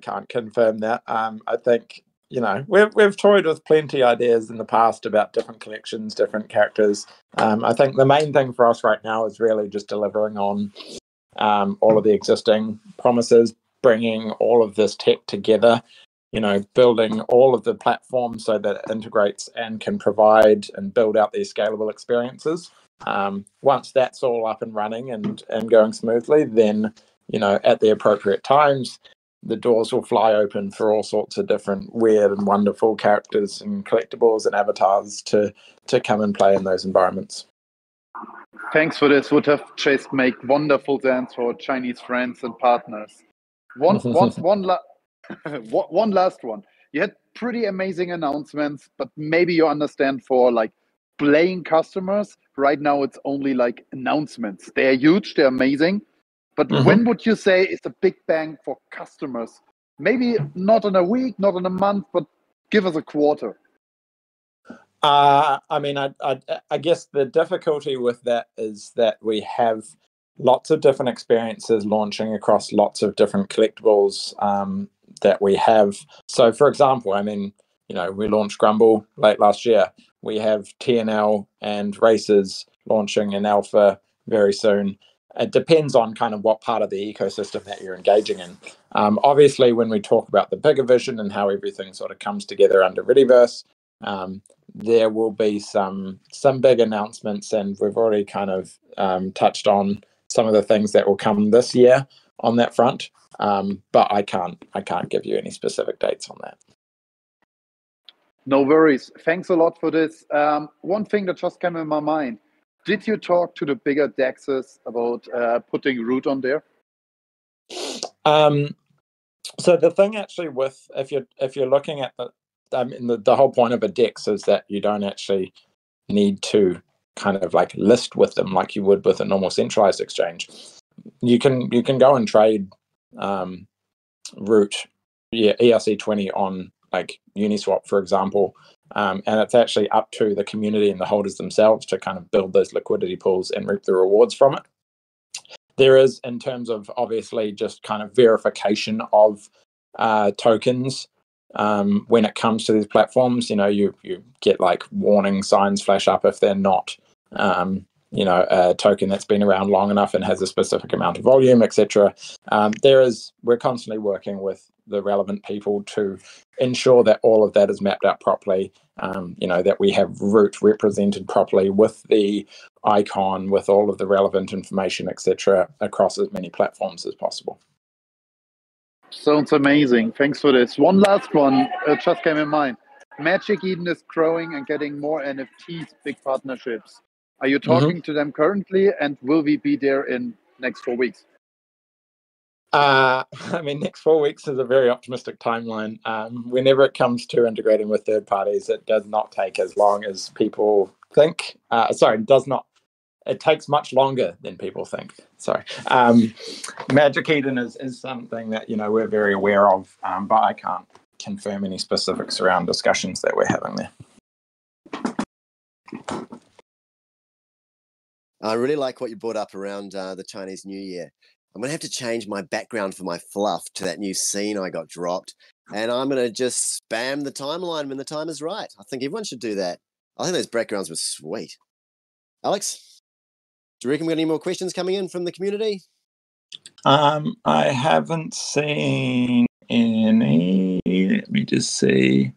can't confirm that. I think, you know, we've toyed with plenty ideas in the past about different collections, different characters. I think the main thing for us right now is really just delivering on all of the existing promises, bringing all of this tech together, you know, building all of the platforms so that it integrates and can provide and build out these scalable experiences. Once that's all up and running and going smoothly, then, you know, at the appropriate times, the doors will fly open for all sorts of different weird and wonderful characters and collectibles and avatars to come and play in those environments. Thanks for this. Would have just make wonderful dance for Chinese friends and partners. One last one. You had pretty amazing announcements, but maybe you understand for like playing customers. Right now, it's only like announcements. They're huge. They're amazing. But when would you say is the big bang for customers? Maybe not in a week, not in a month, but give us a quarter. I guess the difficulty with that is that we have lots of different experiences launching across lots of different collectibles that we have. So, for example, I mean, you know, we launched Grumble late last year. We have TNL and Races launching in alpha very soon. It depends on kind of what part of the ecosystem that you're engaging in. Obviously, when we talk about the bigger vision and how everything sort of comes together under Readyverse, there will be some big announcements, and we've already kind of touched on some of the things that will come this year on that front. But I can't give you any specific dates on that. No worries. Thanks a lot for this. One thing that just came in my mind. Did you talk to the bigger DEXs about putting Root on there? So the thing actually with, if you're looking at the whole point of a DEX is that you don't actually need to kind of like list with them like you would with a normal centralized exchange. You can go and trade Root, ERC20 on like Uniswap, for example. And it's actually up to the community and the holders themselves to kind of build those liquidity pools and reap the rewards from it. There is, in terms of obviously just kind of verification of tokens when it comes to these platforms, you know, you get like warning signs flash up if they're not, you know, a token that's been around long enough and has a specific amount of volume, etc. We're constantly working with the relevant people to ensure that all of that is mapped out properly, you know, that we have Root represented properly with the icon, with all of the relevant information, etc., across as many platforms as possible. Sounds amazing. Thanks for this. One last one just came in mind. Magic Eden is growing and getting more NFTs, big partnerships. Are you talking to them currently, and will we be there in next 4 weeks? Next 4 weeks is a very optimistic timeline. Whenever it comes to integrating with third parties, it does not take as long as people think. It takes much longer than people think. Sorry. Magic Eden is something that, you know, we're very aware of, but I can't confirm any specifics around discussions that we're having there. I really like what you brought up around the Chinese New Year. I'm going to have to change my background for my fluff to that new scene I got dropped. And I'm going to just spam the timeline when the time is right. I think everyone should do that. I think those backgrounds were sweet. Alex, do you reckon we got any more questions coming in from the community? I haven't seen any. Let me just see.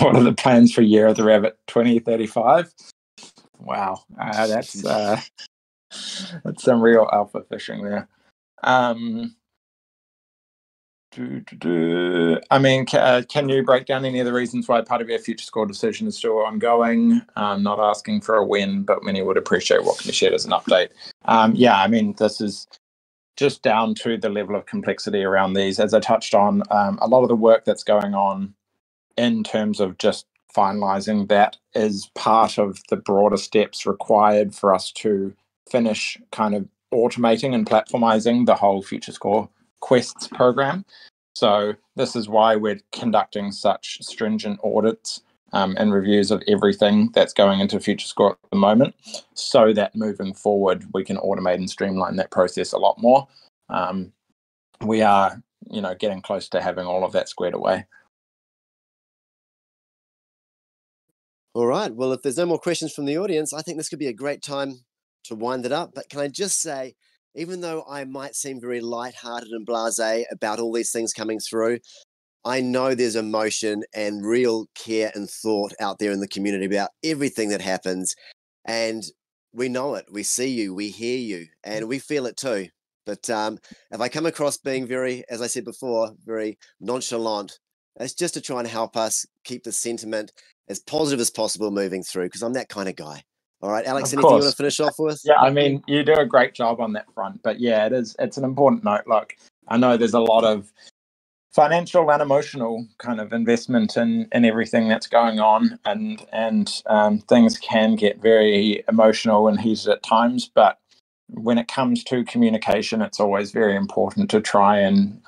What are the plans for Year of the Rabbit 2035? Wow. That's some real alpha fishing there. Can you break down any of the reasons why part of your FutureScore decision is still ongoing? I'm not asking for a win, but many would appreciate what can be shared as an update. This is just down to the level of complexity around these. As I touched on, a lot of the work that's going on in terms of just finalizing that is part of the broader steps required for us to finish kind of automating and platformizing the whole FutureScore quests program. So this is why we're conducting such stringent audits and reviews of everything that's going into FutureScore at the moment, so that moving forward we can automate and streamline that process a lot more. We are, you know, getting close to having all of that squared away. All right. Well, if there's no more questions from the audience, I think this could be a great time to wind it up. But can I just say, even though I might seem very lighthearted and blasé about all these things coming through, I know there's emotion and real care and thought out there in the community about everything that happens. And we know it. We see you. We hear you. And we feel it too. But if I come across being very, as I said before, very nonchalant, it's just to try and help us keep the sentiment as positive as possible moving through, because I'm that kind of guy. All right, Alex, anything you want to finish off with? Yeah, I mean, you do a great job on that front. But yeah, it's an important note. Look, I know there's a lot of financial and emotional kind of investment in everything that's going on, and things can get very emotional and heated at times. But when it comes to communication, it's always very important to try and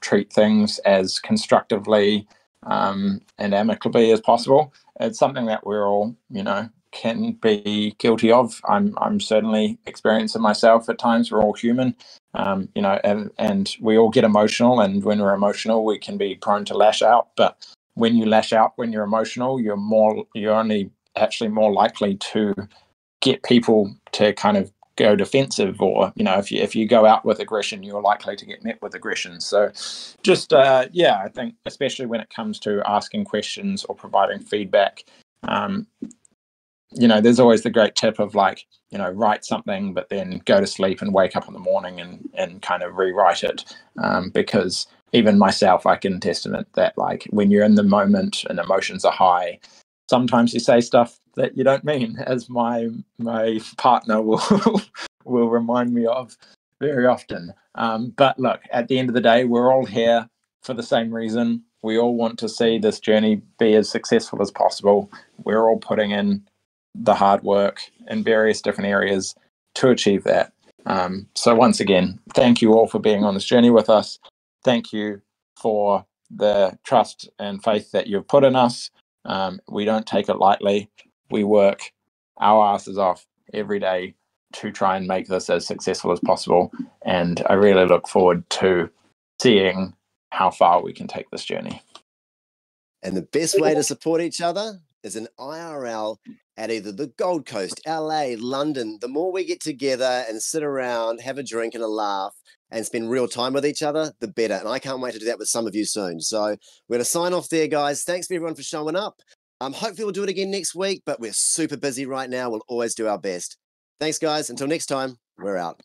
treat things as constructively and amicably as possible. It's something that we're all, you know, can be guilty of. I'm certainly experiencing myself at times. We're all human, you know, and we all get emotional, and when we're emotional we can be prone to lash out. But when you lash out when you're emotional, you're actually more likely to get people to kind of go defensive, or, you know, if you go out with aggression, you're likely to get met with aggression. So just yeah, I think especially when it comes to asking questions or providing feedback, you know, there's always the great tip of, like, you know, write something, but then go to sleep and wake up in the morning and kind of rewrite it. Because even myself, I can testament that, like, when you're in the moment and emotions are high, sometimes you say stuff that you don't mean, as my partner will remind me of very often. But look, at the end of the day, we're all here for the same reason. We all want to see this journey be as successful as possible. We're all putting in the hard work in various different areas to achieve that. So once again, thank you all for being on this journey with us. Thank you for the trust and faith that you've put in us. We don't take it lightly. We work our asses off every day to try and make this as successful as possible. And I really look forward to seeing how far we can take this journey. And the best way to support each other is an IRL at either the Gold Coast, LA, London. The more we get together and sit around, have a drink and a laugh, and spend real time with each other, the better. And I can't wait to do that with some of you soon. So we're going to sign off there, guys. Thanks for everyone for showing up. Hopefully we'll do it again next week, but we're super busy right now. We'll always do our best. Thanks, guys. Until next time, we're out.